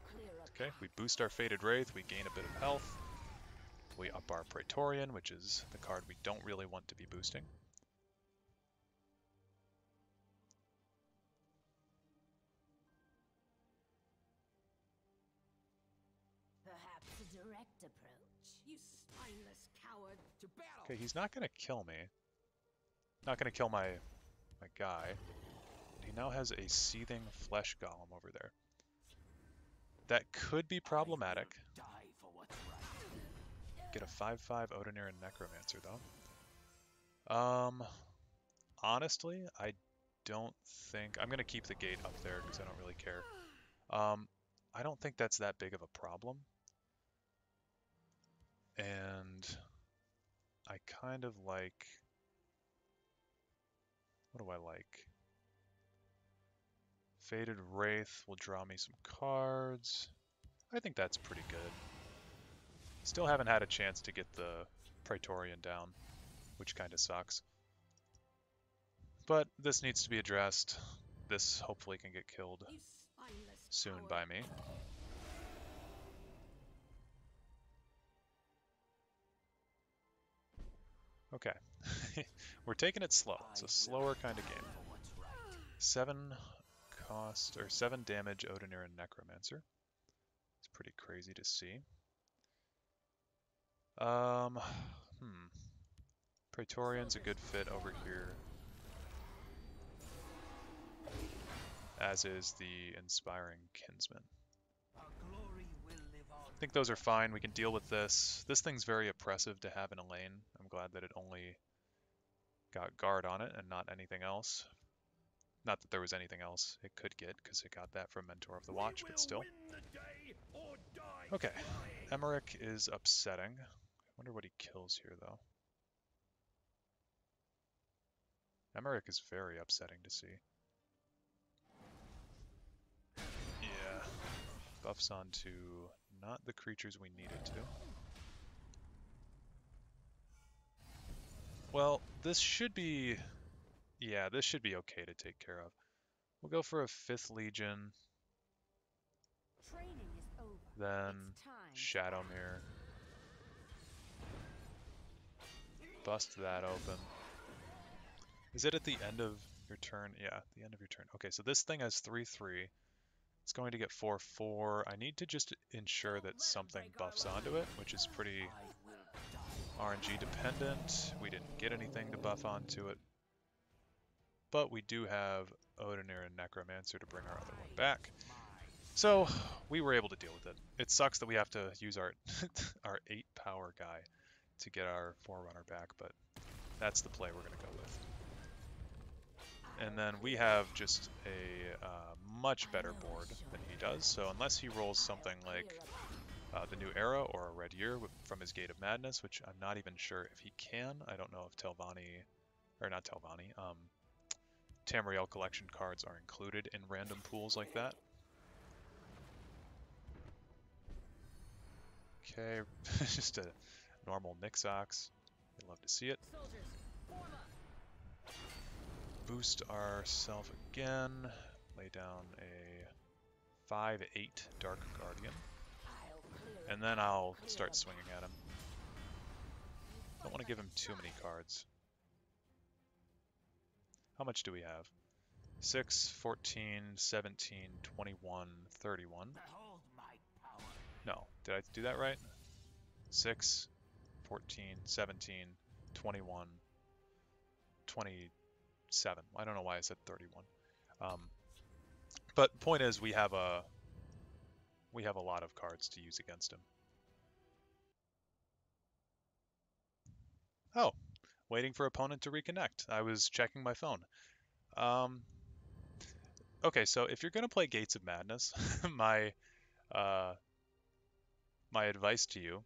okay. We boost our Fated Wraith. We gain a bit of health. We up our Praetorian, which is the card we don't really want to be boosting. Perhaps a direct approach. You spineless coward. To battle. Okay, he's not going to kill me. Not going to kill my guy. He now has a Seething Flesh Golem over there. That could be problematic. Get a 5/5 Odinir and Necromancer though. Honestly, I don't think I'm gonna keep the gate up there because I don't really care. I don't think that's that big of a problem. And I kind of like, what do I like? Fated Wraith will draw me some cards. I think that's pretty good. Still haven't had a chance to get the Praetorian down, which kind of sucks. But this needs to be addressed. This hopefully can get killed soon by me. Okay. We're taking it slow. It's a slower kind of game. 7 cost, or 7 damage Odinir and Necromancer. It's pretty crazy to see. Praetorian's a good fit over here. As is the Inspiring Kinsman. I think those are fine. We can deal with this. This thing's very oppressive to have in a lane. I'm glad that it only got guard on it and not anything else. Not that there was anything else it could get, because it got that from Mentor of the Watch, but still. Okay, Emmerich is upsetting. I wonder what he kills here, though. Emmerich is very upsetting to see. Yeah, buffs onto not the creatures we needed to. Well, this should be... yeah, this should be okay to take care of. We'll go for a 5th Legion. Then Shadowmere. Bust that open. Is it at the end of your turn? Yeah, at the end of your turn. Okay, so this thing has 3/3. It's going to get 4/4. I need to just ensure that something buffs onto it, which is pretty RNG dependent. We didn't get anything to buff onto it. But we do have Odinir and Necromancer to bring our other one back. So we were able to deal with it. It sucks that we have to use our our 8 power guy to get our Forerunner back, but that's the play we're going to go with. And then we have just a much better board than he does, so unless he rolls something like the New Era or a Red Year from his Gate of Madness, which I'm not even sure if he can. I don't know if Telvanni, or not Telvanni, Tamriel collection cards are included in random pools like that. Okay, just a normal Nixox. I'd love to see it. Boost ourselves again. Lay down a 5/8 Dark Guardian. And then I'll start swinging at him. Don't want to give him too many cards. How much do we have? 6, 14, 17, 21, 31. No, did I do that right? 6, 14, 17, 21, 27. I don't know why I said 31. But point is, we have a lot of cards to use against him. Oh. Waiting for opponent to reconnect. I was checking my phone. Okay, so if you're going to play Gates of Madness, my advice to you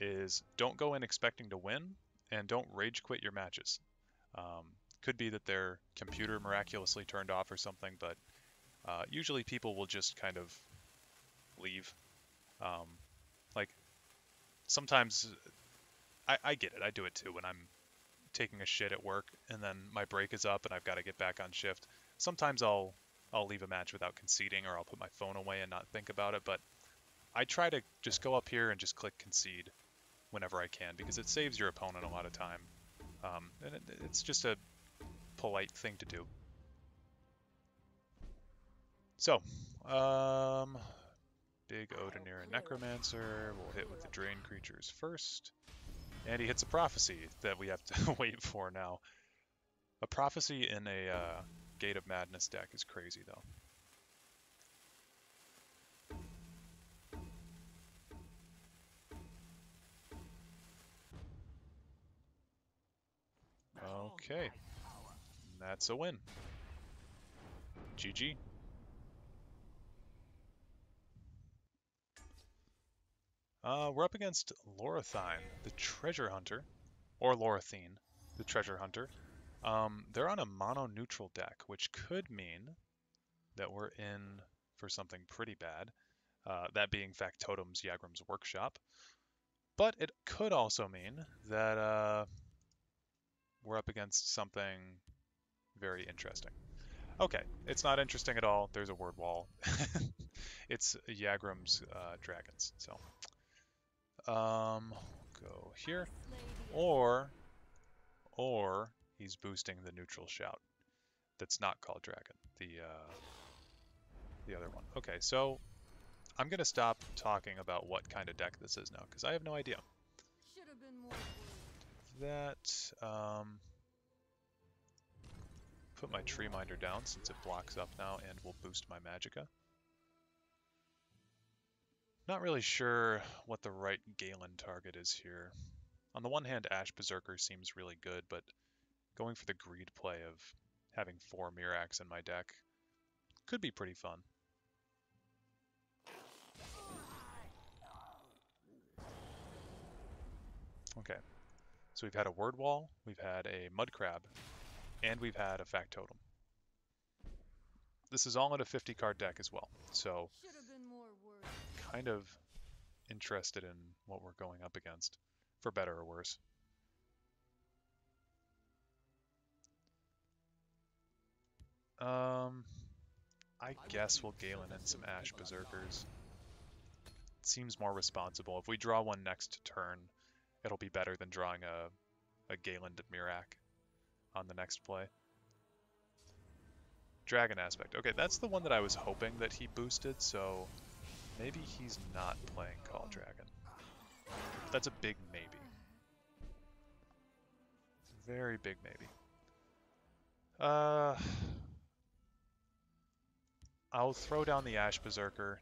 is don't go in expecting to win, and don't rage quit your matches. Could be that their computer miraculously turned off or something, but usually people will just kind of leave. Like, sometimes, I get it, I do it too when I'm taking a shit at work and then my break is up and I've got to get back on shift. Sometimes I'll leave a match without conceding, or I'll put my phone away and not think about it, but I try to just go up here and just click concede whenever I can, because it saves your opponent a lot of time. And it's just a polite thing to do. So, big Odinir and Necromancer. We'll hit with the drain creatures first. And he hits a prophecy that we have to wait for now. A prophecy in a Gate of Madness deck is crazy, though. Okay. That's a win. GG. We're up against Lorathine, the treasure hunter, or Lorathine, the treasure hunter. They're on a mono-neutral deck, which could mean that we're in for something pretty bad, that being Factotum's Yagram's Workshop. But it could also mean that we're up against something very interesting. Okay, it's not interesting at all. There's a word wall. It's Yagram's dragons, so... go here, or he's boosting the neutral shout. That's not called dragon. The other one. Okay, so I'm gonna stop talking about what kind of deck this is now because I have no idea. That put my Tree Minder down since it blocks up now and will boost my Magicka. Not really sure what the right Galen target is here. On the one hand, Ash Berserker seems really good, but going for the greed play of having 4 Miraks in my deck could be pretty fun. Okay, so we've had a Word Wall, we've had a Mudcrab, and we've had a Factotum. This is all in a 50-card deck as well, so... kind of interested in what we're going up against, for better or worse. I guess we'll Galen in some Ash Berserkers. It seems more responsible. If we draw one next turn, it'll be better than drawing a Galen Mirak on the next play. Dragon Aspect. Okay, that's the one that I was hoping that he boosted, so... maybe he's not playing Call Dragon. That's a big maybe. Very big maybe. I'll throw down the Ash Berserker.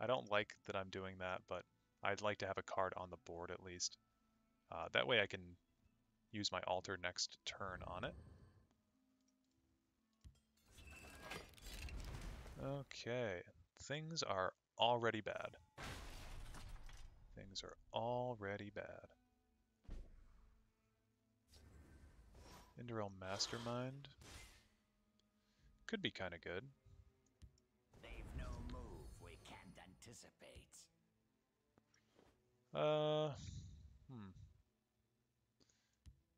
I don't like that I'm doing that, but I'd like to have a card on the board at least. That way I can use my altar next turn on it. Okay. Things are already bad. Things are already bad. Enderal Mastermind could be kind of good. They've no move we can't anticipate.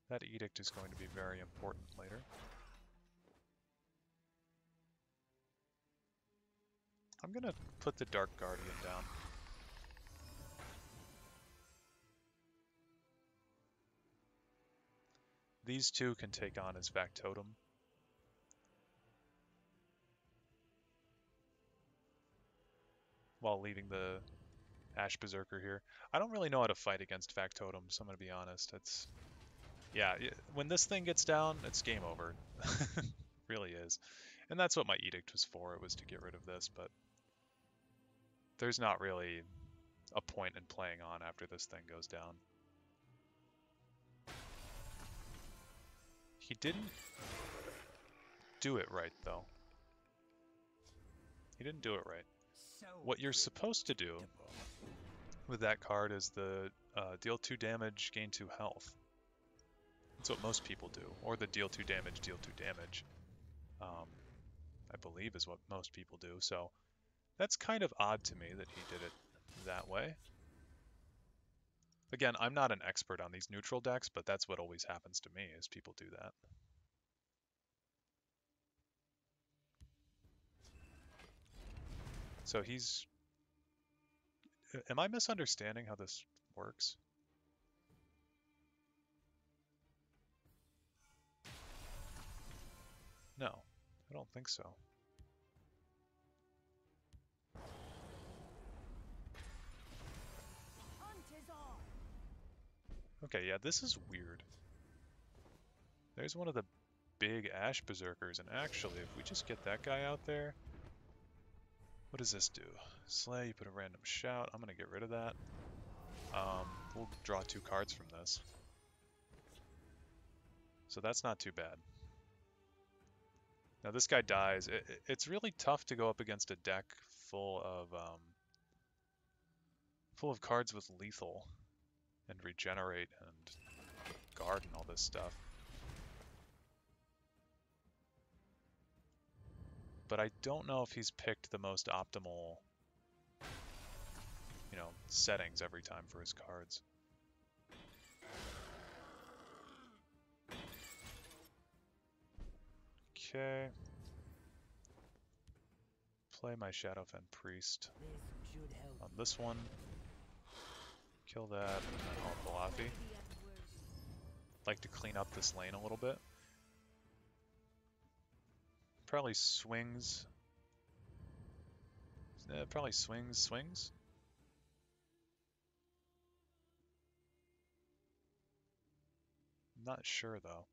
That edict is going to be very important later. I'm gonna put the Dark Guardian down. These two can take on his Factotum. While leaving the Ash Berserker here. I don't really know how to fight against Factotum, so I'm gonna be honest. It's... yeah, when this thing gets down, it's game over. It really is. And that's what my edict was for, it was to get rid of this, but... there's not really a point in playing on after this thing goes down. He didn't do it right, though. He didn't do it right. What you're supposed to do with that card is the deal 2 damage, gain 2 health. That's what most people do. Or the deal 2 damage, deal 2 damage. I believe is what most people do, so... that's kind of odd to me that he did it that way. Again, I'm not an expert on these neutral decks, but that's what always happens to me, is people do that. So he's... am I misunderstanding how this works? No, I don't think so. Okay, yeah, this is weird. There's one of the big Ash Berserkers, and actually, if we just get that guy out there... what does this do? Slay, you put a random shout. I'm gonna get rid of that. We'll draw 2 cards from this. So that's not too bad. Now this guy dies. It's really tough to go up against a deck full of cards with lethal and regenerate and guard and all this stuff. But I don't know if he's picked the most optimal, you know, settings every time for his cards. Okay. Play my Shadowfen Priest on this one. Kill that, and then I'll Falafi. Like to clean up this lane a little bit. Probably swings. Probably swings. Not sure though.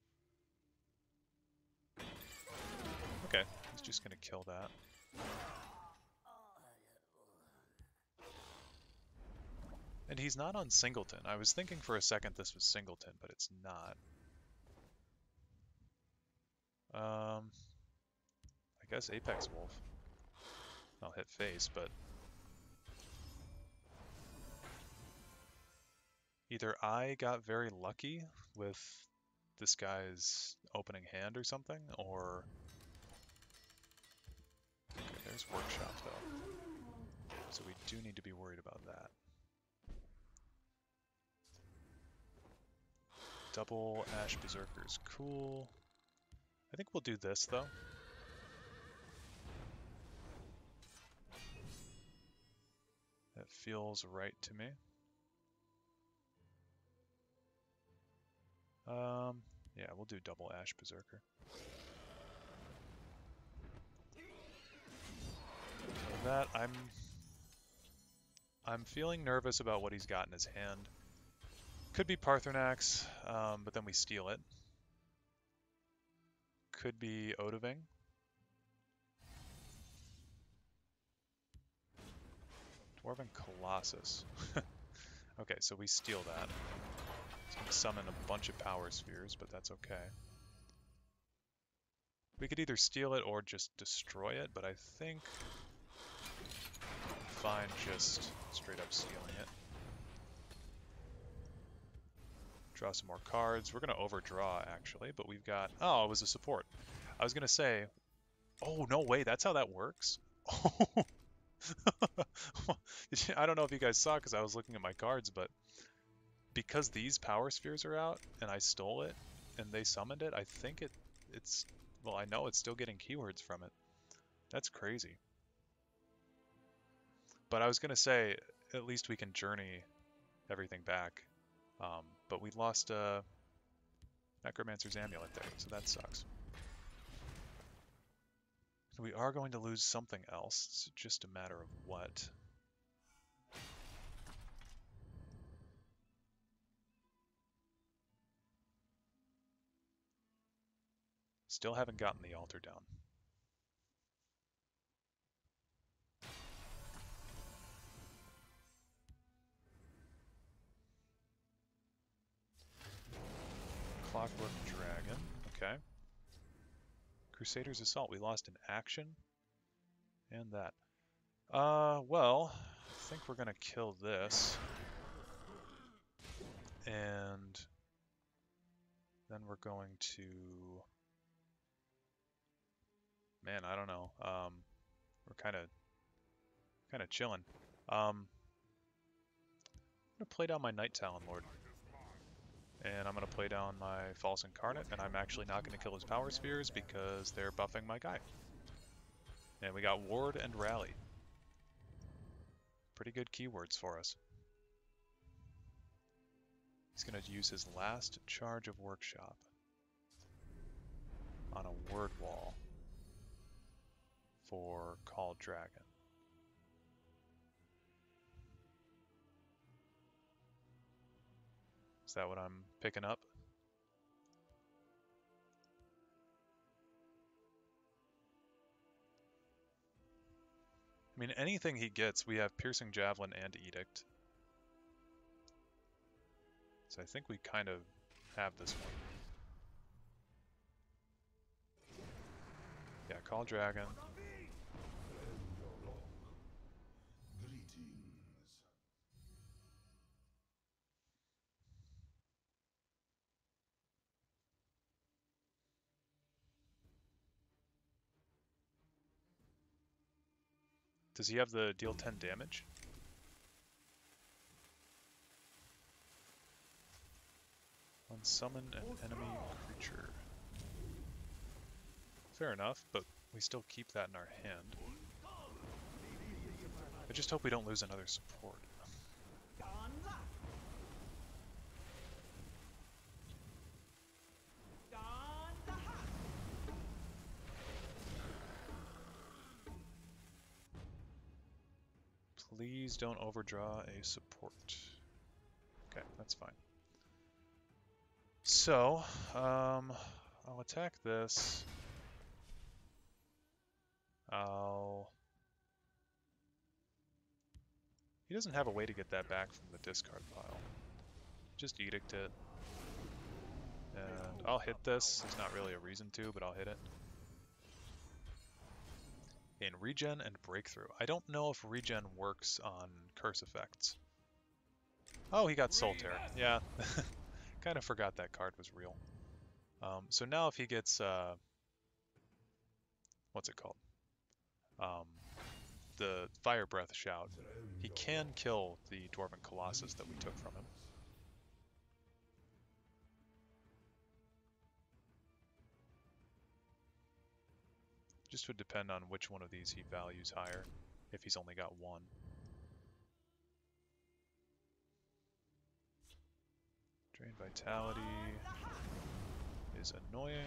Okay, he's just gonna kill that. And he's not on Singleton. I was thinking for a second this was Singleton, but it's not. I guess Apex Wolf. I'll hit face, but either I got very lucky with this guy's opening hand or something, or okay, there's Workshop though, so we do need to be worried about that. Double Ash Berserkers, cool. I think we'll do this though. That feels right to me. Yeah, we'll do double Ash Berserker. With that, I'm feeling nervous about what he's got in his hand. Could be Parthurnax, but then we steal it. Could be Odaving. Dwarven Colossus. Okay, so we steal that. It's going to summon a bunch of power spheres, but that's okay. We could either steal it or just destroy it, but I think fine just straight up stealing it. Draw some more cards. We're going to overdraw, actually, but we've got... Oh, it was a support. I was going to say... Oh, no way, that's how that works? Oh! I don't know if you guys saw because I was looking at my cards, but because these power spheres are out and I stole it and they summoned it, I think it's well, I know it's still getting keywords from it. That's crazy. But I was gonna say at least we can journey everything back, but we lost a Necromancer's Amulet there, so that sucks. We are going to lose something else, it's just a matter of what. Still haven't gotten the altar down. Clockwork Dragon, okay. Crusader's Assault. We lost an action and that. Well, I think we're gonna kill this, and then we're going to. Man, I don't know. We're kind of chilling. I'm gonna play down my Night Talon Lord. And I'm going to play down my False Incarnate, and I'm actually not going to kill his Power Spheres because they're buffing my guy. And we got Ward and Rally. Pretty good keywords for us. He's going to use his last charge of Workshop on a Word Wall for Call Dragon. Is that what I'm picking up? I mean, anything he gets, we have Piercing Javelin and Edict. So I think we kind of have this one. Call Dragon. Does he have the deal 10 damage? Summon an enemy creature. Fair enough, but we still keep that in our hand. I just hope we don't lose another support. Please don't overdraw a support. Okay, that's fine. So, I'll attack this. He doesn't have a way to get that back from the discard pile. Just edict it. And I'll hit this. There's not really a reason to, but I'll hit it. In regen and breakthrough. I don't know if regen works on curse effects. Oh, he got Soul Tear. Yeah. Kind of forgot that card was real. So now if he gets what's it called, the Fire Breath Shout, he can kill the Dwarven Colossus that we took from him. Just would depend on which one of these he values higher, if he's only got one. Drain Vitality is annoying.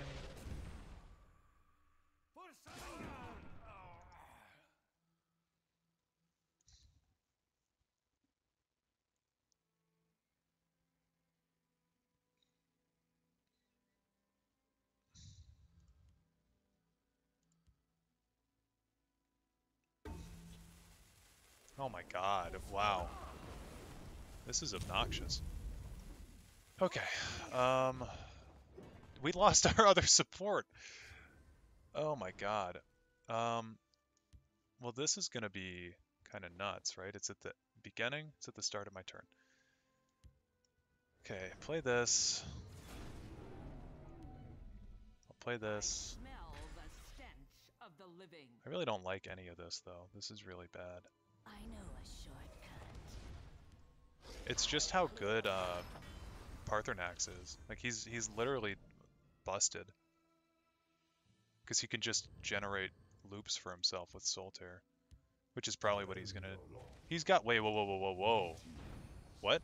Oh my god, wow. This is obnoxious. Okay, we lost our other support. Oh my god. Well, this is gonna be kind of nuts, right? It's at the beginning, it's at the start of my turn. Okay, play this. I'll play this. I really don't like any of this, though. This is really bad. I know a shortcut. It's just how good, Parthenax is. Like he's literally busted because he can just generate loops for himself with Soul Tear, which is probably what he's gonna. He's got. Wait, whoa! What?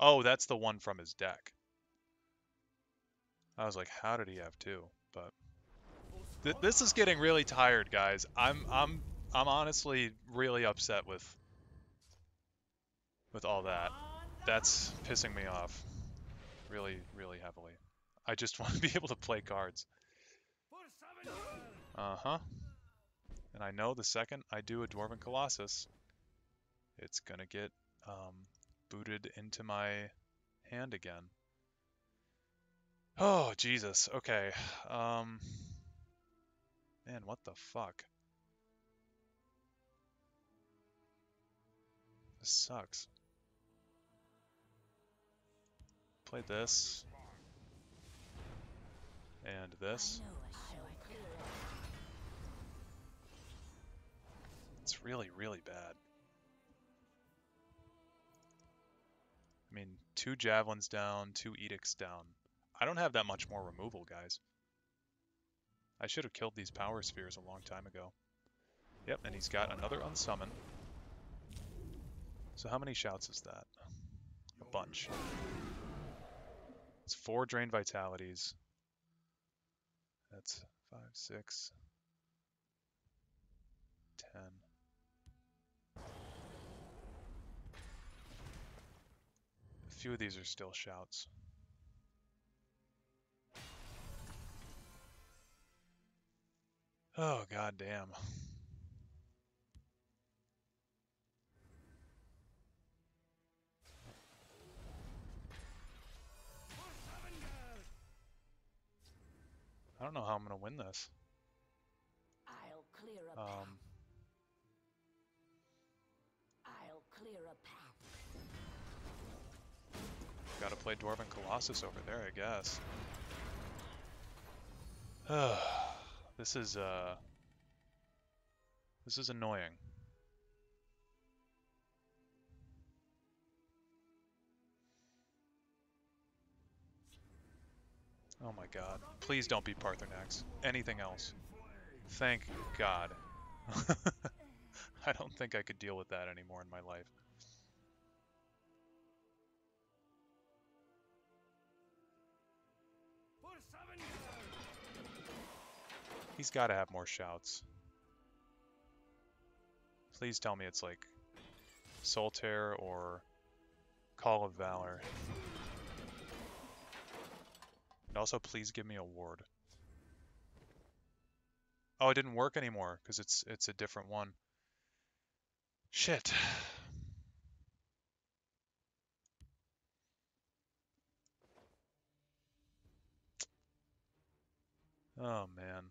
Oh, that's the one from his deck. I was like, how did he have two? But this is getting really tired, guys. I'm honestly really upset with all that. That's pissing me off really, really heavily. I just want to be able to play cards. Uh-huh. And I know the second I do a Dwarven Colossus, it's going to get booted into my hand again. Oh, Jesus. Okay. Man, what the fuck? This sucks. Play this and this. It's really, really bad. I mean, 2 javelins down, 2 edicts down. I don't have that much more removal, guys. I should have killed these power spheres a long time ago. Yep, and he's got another unsummon. So how many shouts is that? A bunch. It's 4 Drain Vitalities. That's 5, 6, 10. A few of these are still shouts. Oh, goddamn. I don't know how I'm going to win this. clear a path. I'll clear a path. Gotta play Dwarven Colossus over there, I guess. This is annoying. Oh my god. Please don't be Parthenax. Anything else. Thank god. I don't think I could deal with that anymore in my life. He's gotta have more shouts. Please tell me it's like Solitaire or Call of Valor. And also, please give me a ward. Oh, it didn't work anymore because it's a different one. Shit. Oh man.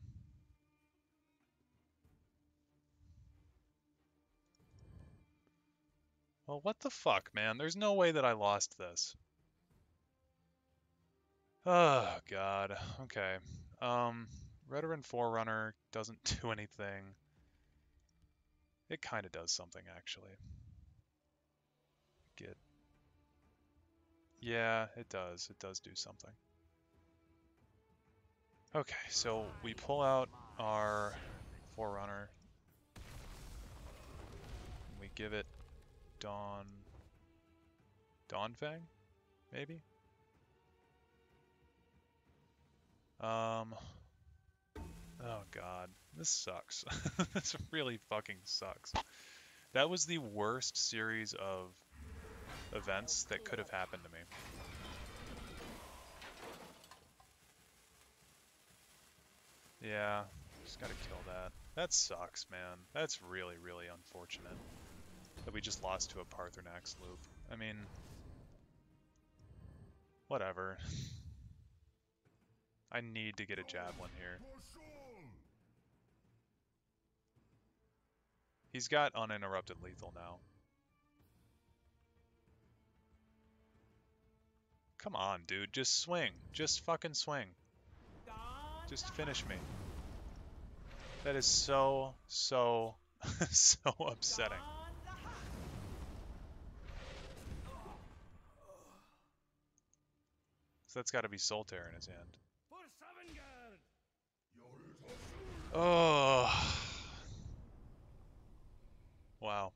Well, what the fuck, man? There's no way that I lost this. Oh god. Okay. Redoran Forerunner doesn't do anything. It kind of does something, actually. Get. Yeah, it does. It does do something. Okay, so we pull out our Forerunner. We give it Dawnfang, maybe? Oh god, this sucks. This really fucking sucks. That was the worst series of events that could have happened to me. Yeah, just gotta kill that. That sucks, man. That's really, really unfortunate that we just lost to a Parthenax loop. I mean, whatever. I need to get a javelin here. He's got uninterrupted lethal now. Come on, dude. Just swing. Just fucking swing. Just finish me. That is so, so, so upsetting. So that's got to be Solitaire in his hand. Oh. Wow.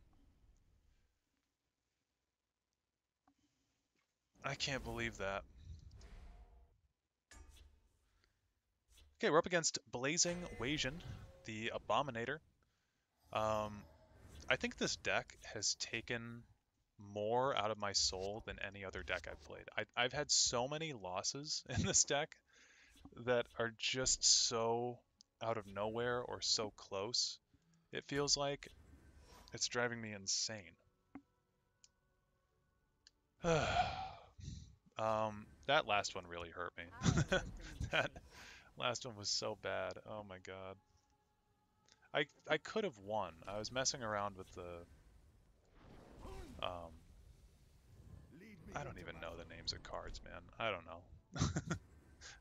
I can't believe that. Okay, we're up against Blazing Wajan, the Abominator. I think this deck has taken more out of my soul than any other deck I've played. I've had so many losses in this deck that are just so out of nowhere or so close. It feels like it's driving me insane. That last one really hurt me. That last one was so bad. Oh my god. I could have won. I was messing around with the I don't even know the names of cards, man. I don't know.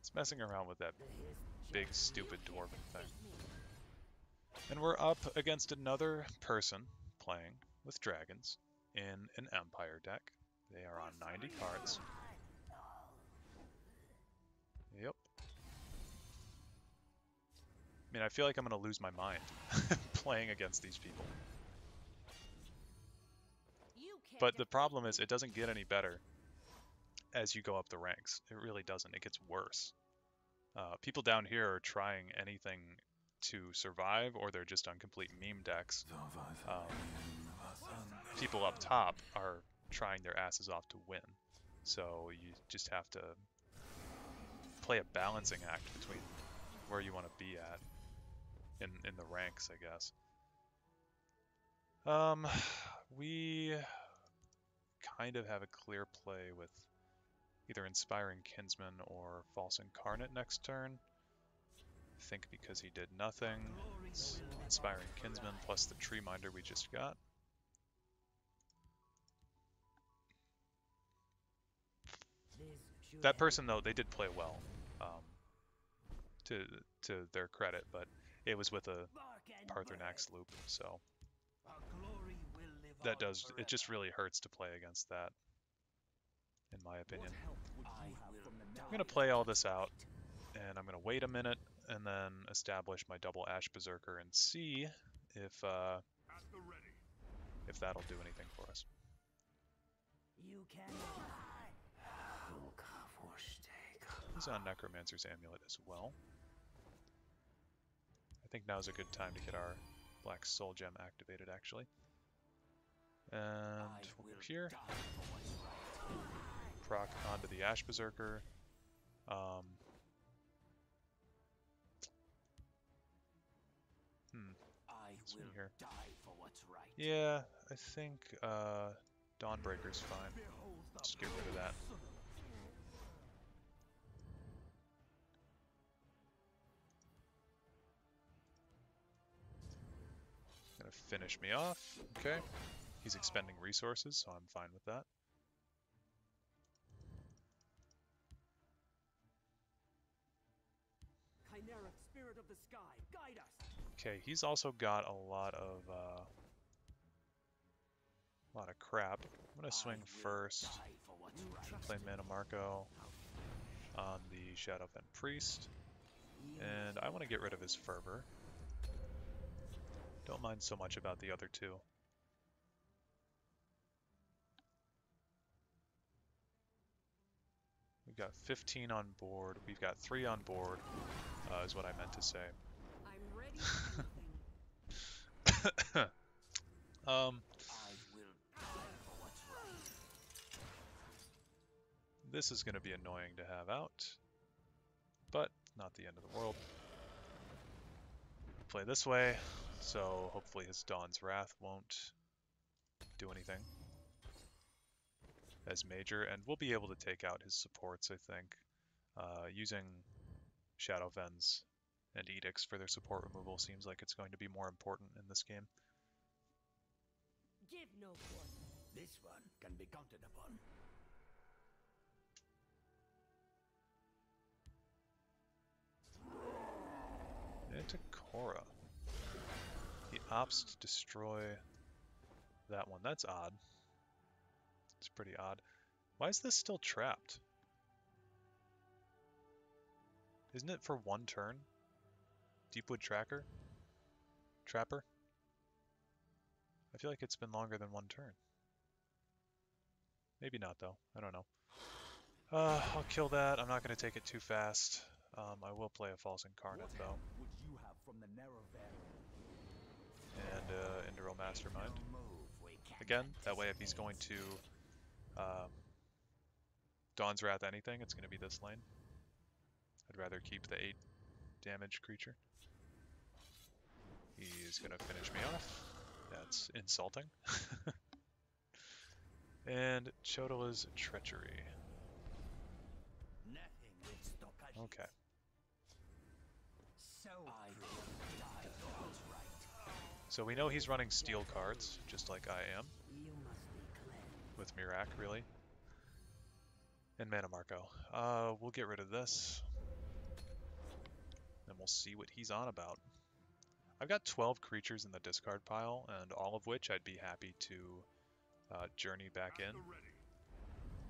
It's messing around with that big stupid dwarven thing. And we're up against another person playing with dragons in an Empire deck. They are on 90 cards. Yep. I mean, I feel like I'm going to lose my mind playing against these people. But the problem is it doesn't get any better as you go up the ranks. It really doesn't. It gets worse. People down here are trying anything to survive, or they're just on complete meme decks. People up top are trying their asses off to win. So you just have to play a balancing act between where you want to be at in the ranks, I guess. We kind of have a clear play with either Inspiring Kinsman or False Incarnate next turn. think because he did nothing. It's Inspiring Kinsman plus the Tree Minder we just got. That person though, they did play well, to their credit, but it was with a Parthenax loop, so that does, it just really hurts to play against that, in my opinion. I'm gonna play all this out, and I'm gonna wait a minute, and then establish my double Ash Berserker and see if that'll do anything for us. He's on Necromancer's Amulet as well. I think now's a good time to get our Black Soul Gem activated, actually. And we'll go here. Proc onto the Ash Berserker. Yeah, I think Dawnbreaker's fine. Let's get rid of that. Gonna finish me off. Okay. He's expending resources, so I'm fine with that. Chimeric Spirit of the Sky, guide us. Okay, he's also got a lot of crap. I'm gonna swing first. Play Mana Marco on the Shadowfen Priest, and I want to get rid of his Fervor. Don't mind so much about the other two. We've got 15 on board. We've got 3 on board, is what I meant to say. This is going to be annoying to have out, but not the end of the world. Play this way, so hopefully his Dawn's Wrath won't do anything as major, and we'll be able to take out his supports, I think, using Shadowfens and Edicts for their support removal seems like it's going to be more important in this game. Give no quarter. This one can be counted upon. Anticora. He opts to destroy that one. That's odd. It's pretty odd. Why is this still trapped? Isn't it for one turn? Deepwood Trapper? I feel like it's been longer than one turn. Maybe not though, I don't know. I'll kill that, I'm not gonna take it too fast. I will play a False Incarnate though. And Indoral Mastermind. Again, that way if he's going to Dawn's Wrath anything, it's gonna be this lane. I'd rather keep the 8 damage creature. He's gonna finish me off. That's insulting. And Chotala's Treachery. Okay. So we know he's running steel cards, just like I am. With Mirak, really. And Mana Marco. We'll get rid of this. And we'll see what he's on about. I've got 12 creatures in the discard pile, and all of which I'd be happy to journey back in.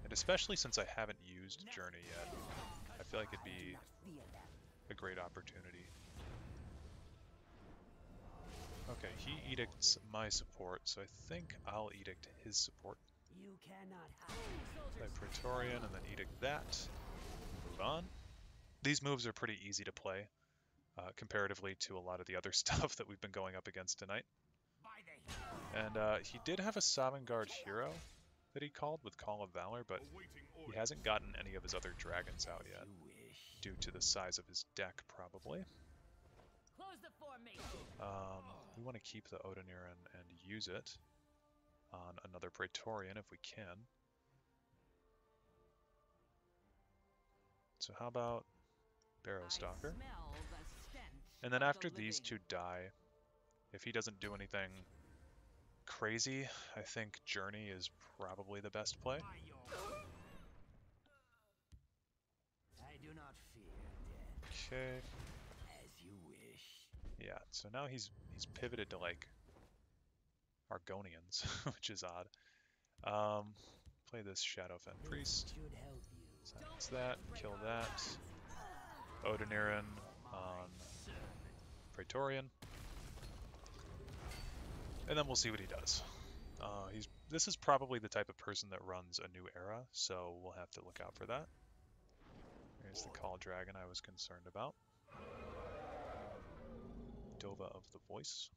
And especially since I haven't used Journey yet, I feel like it'd be a great opportunity. Okay, he edicts my support, so I think I'll edict his support. Play Praetorian and then edict that. Move on. These moves are pretty easy to play, comparatively to a lot of the other stuff that we've been going up against tonight. And he did have a Sovngarde Hero that he called with Call of Valor, but he hasn't gotten any of his other dragons out yet, due to the size of his deck, probably. We want to keep the Odiniran and use it on another Praetorian if we can. So how about Barrowstalker? And then after these two die, if he doesn't do anything crazy, I think Journey is probably the best play. Okay. Yeah, so now he's pivoted to like Argonians, which is odd. Play this Shadowfen Priest. Silence that, kill that. Odiniran on Praetorian. And then we'll see what he does. This is probably the type of person that runs A New Era, so we'll have to look out for that. There's the Khal Dragon I was concerned about. Dova of the Voice.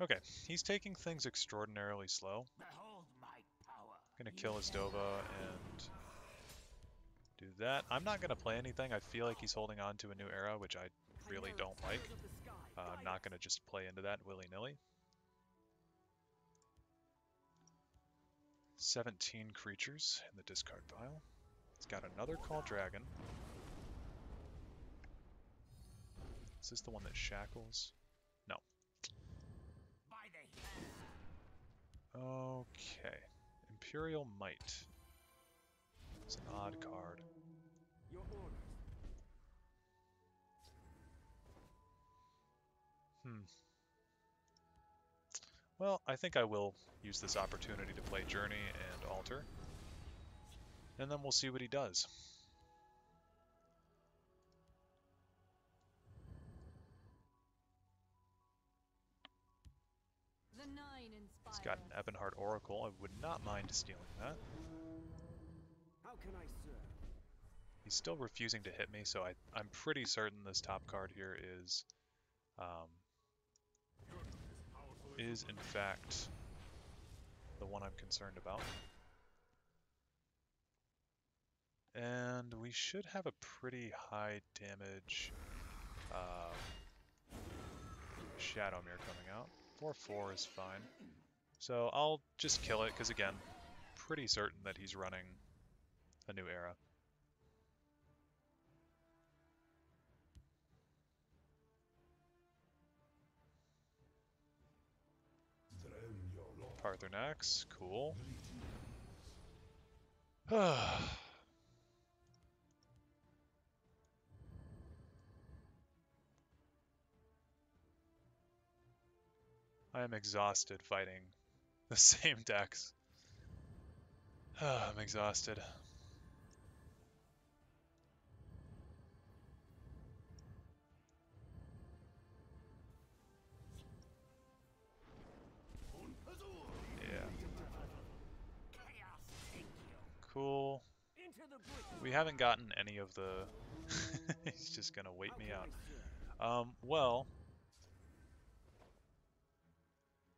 Okay, he's taking things extraordinarily slow. I'm gonna kill his Dova and do that. I'm not gonna play anything. I feel like he's holding on to A New Era, which I really don't like. I'm not gonna just play into that willy-nilly. 17 creatures in the discard pile. It's got another Khal Dragon. Is this the one that shackles? No. Okay. Imperial Might. It's an odd card. Well, I think I will use this opportunity to play Journey and Altar, and then we'll see what he does. He's got an Ebonheart Oracle. I would not mind stealing that. How can I serve? He's still refusing to hit me, so I'm pretty certain this top card here is in fact the one I'm concerned about. And we should have a pretty high damage Shadowmere coming out. 4-4 is fine. So I'll just kill it, because again, pretty certain that he's running A New Era. Parthenax, cool. I am exhausted fighting the same decks. I'm exhausted. Cool. We haven't gotten any of the... He's just gonna wait me out. Well,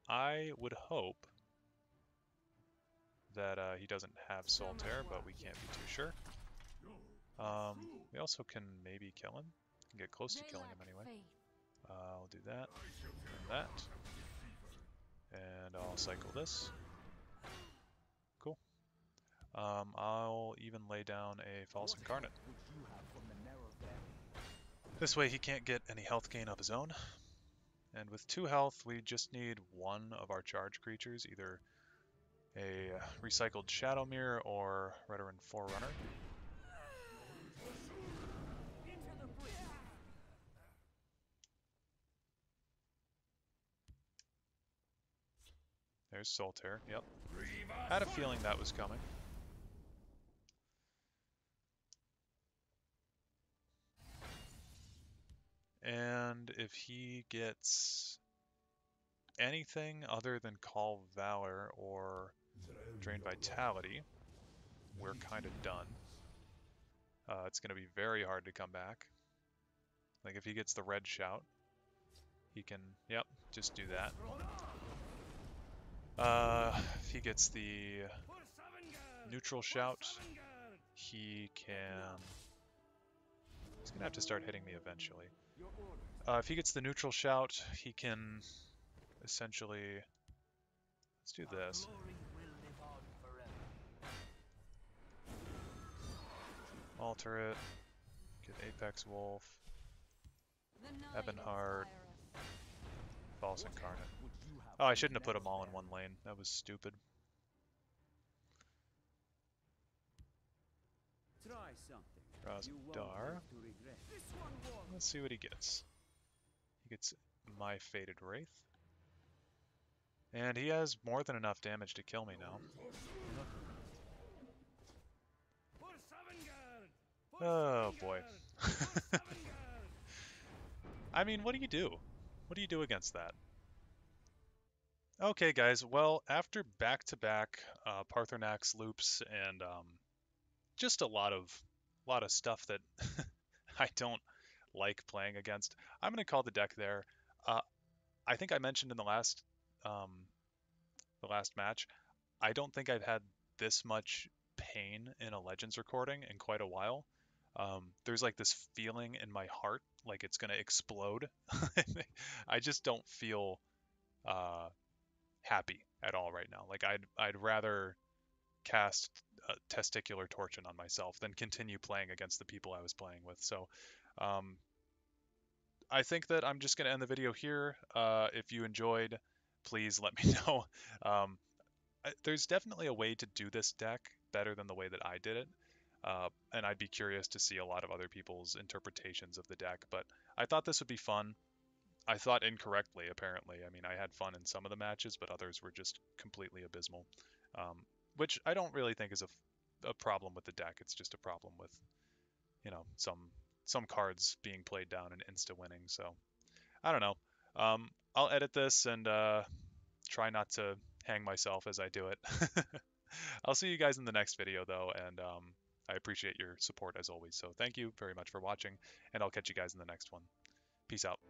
I would hope that he doesn't have Solterre, but we can't be too sure. We also can maybe kill him. Can get close to killing him anyway. I'll do that, and that, and I'll cycle this. I'll even lay down a False Incarnate. This way he can't get any health gain of his own. And with 2 health, we just need one of our charge creatures, either a recycled Shadowmere or Redoran Forerunner. There's Solterre, yep. Had a feeling that was coming. And if he gets anything other than Khal Valor or Drain Vitality, we're kind of done. It's going to be very hard to come back. Like if he gets the Red Shout, he can, yep, just do that. If he gets the Neutral Shout, he's going to have to start hitting me eventually. If he gets the neutral shout, he can essentially... Let's do this. Alter it. Get Apex Wolf. Ebonheart. False Incarnate. Oh, I shouldn't have put them all in one lane. That was stupid. Draws Dar. Let's see what he gets. He gets My Fated Wraith. And he has more than enough damage to kill me now. Oh boy. I mean, what do you do? What do you do against that? Okay guys, well, after back-to-back Parthenax loops and just a lot of stuff that I don't like playing against, I'm going to call the deck there. I think I mentioned in the last match, I don't think I've had this much pain in a Legends recording in quite a while. There's like this feeling in my heart like it's going to explode. I just don't feel happy at all right now. Like I'd rather cast Testicular Torsion on myself than continue playing against the people I was playing with. So I think that I'm just going to end the video here. If you enjoyed, please let me know. There's definitely a way to do this deck better than the way that I did it. And I'd be curious to see a lot of other people's interpretations of the deck, but I thought this would be fun. I thought incorrectly, apparently. I mean, I had fun in some of the matches, but others were just completely abysmal, which I don't really think is a problem with the deck. It's just a problem with, you know, some cards being played down and insta-winning, so I don't know. I'll edit this and try not to hang myself as I do it. I'll see you guys in the next video, though, and I appreciate your support as always. So thank you very much for watching, and I'll catch you guys in the next one. Peace out.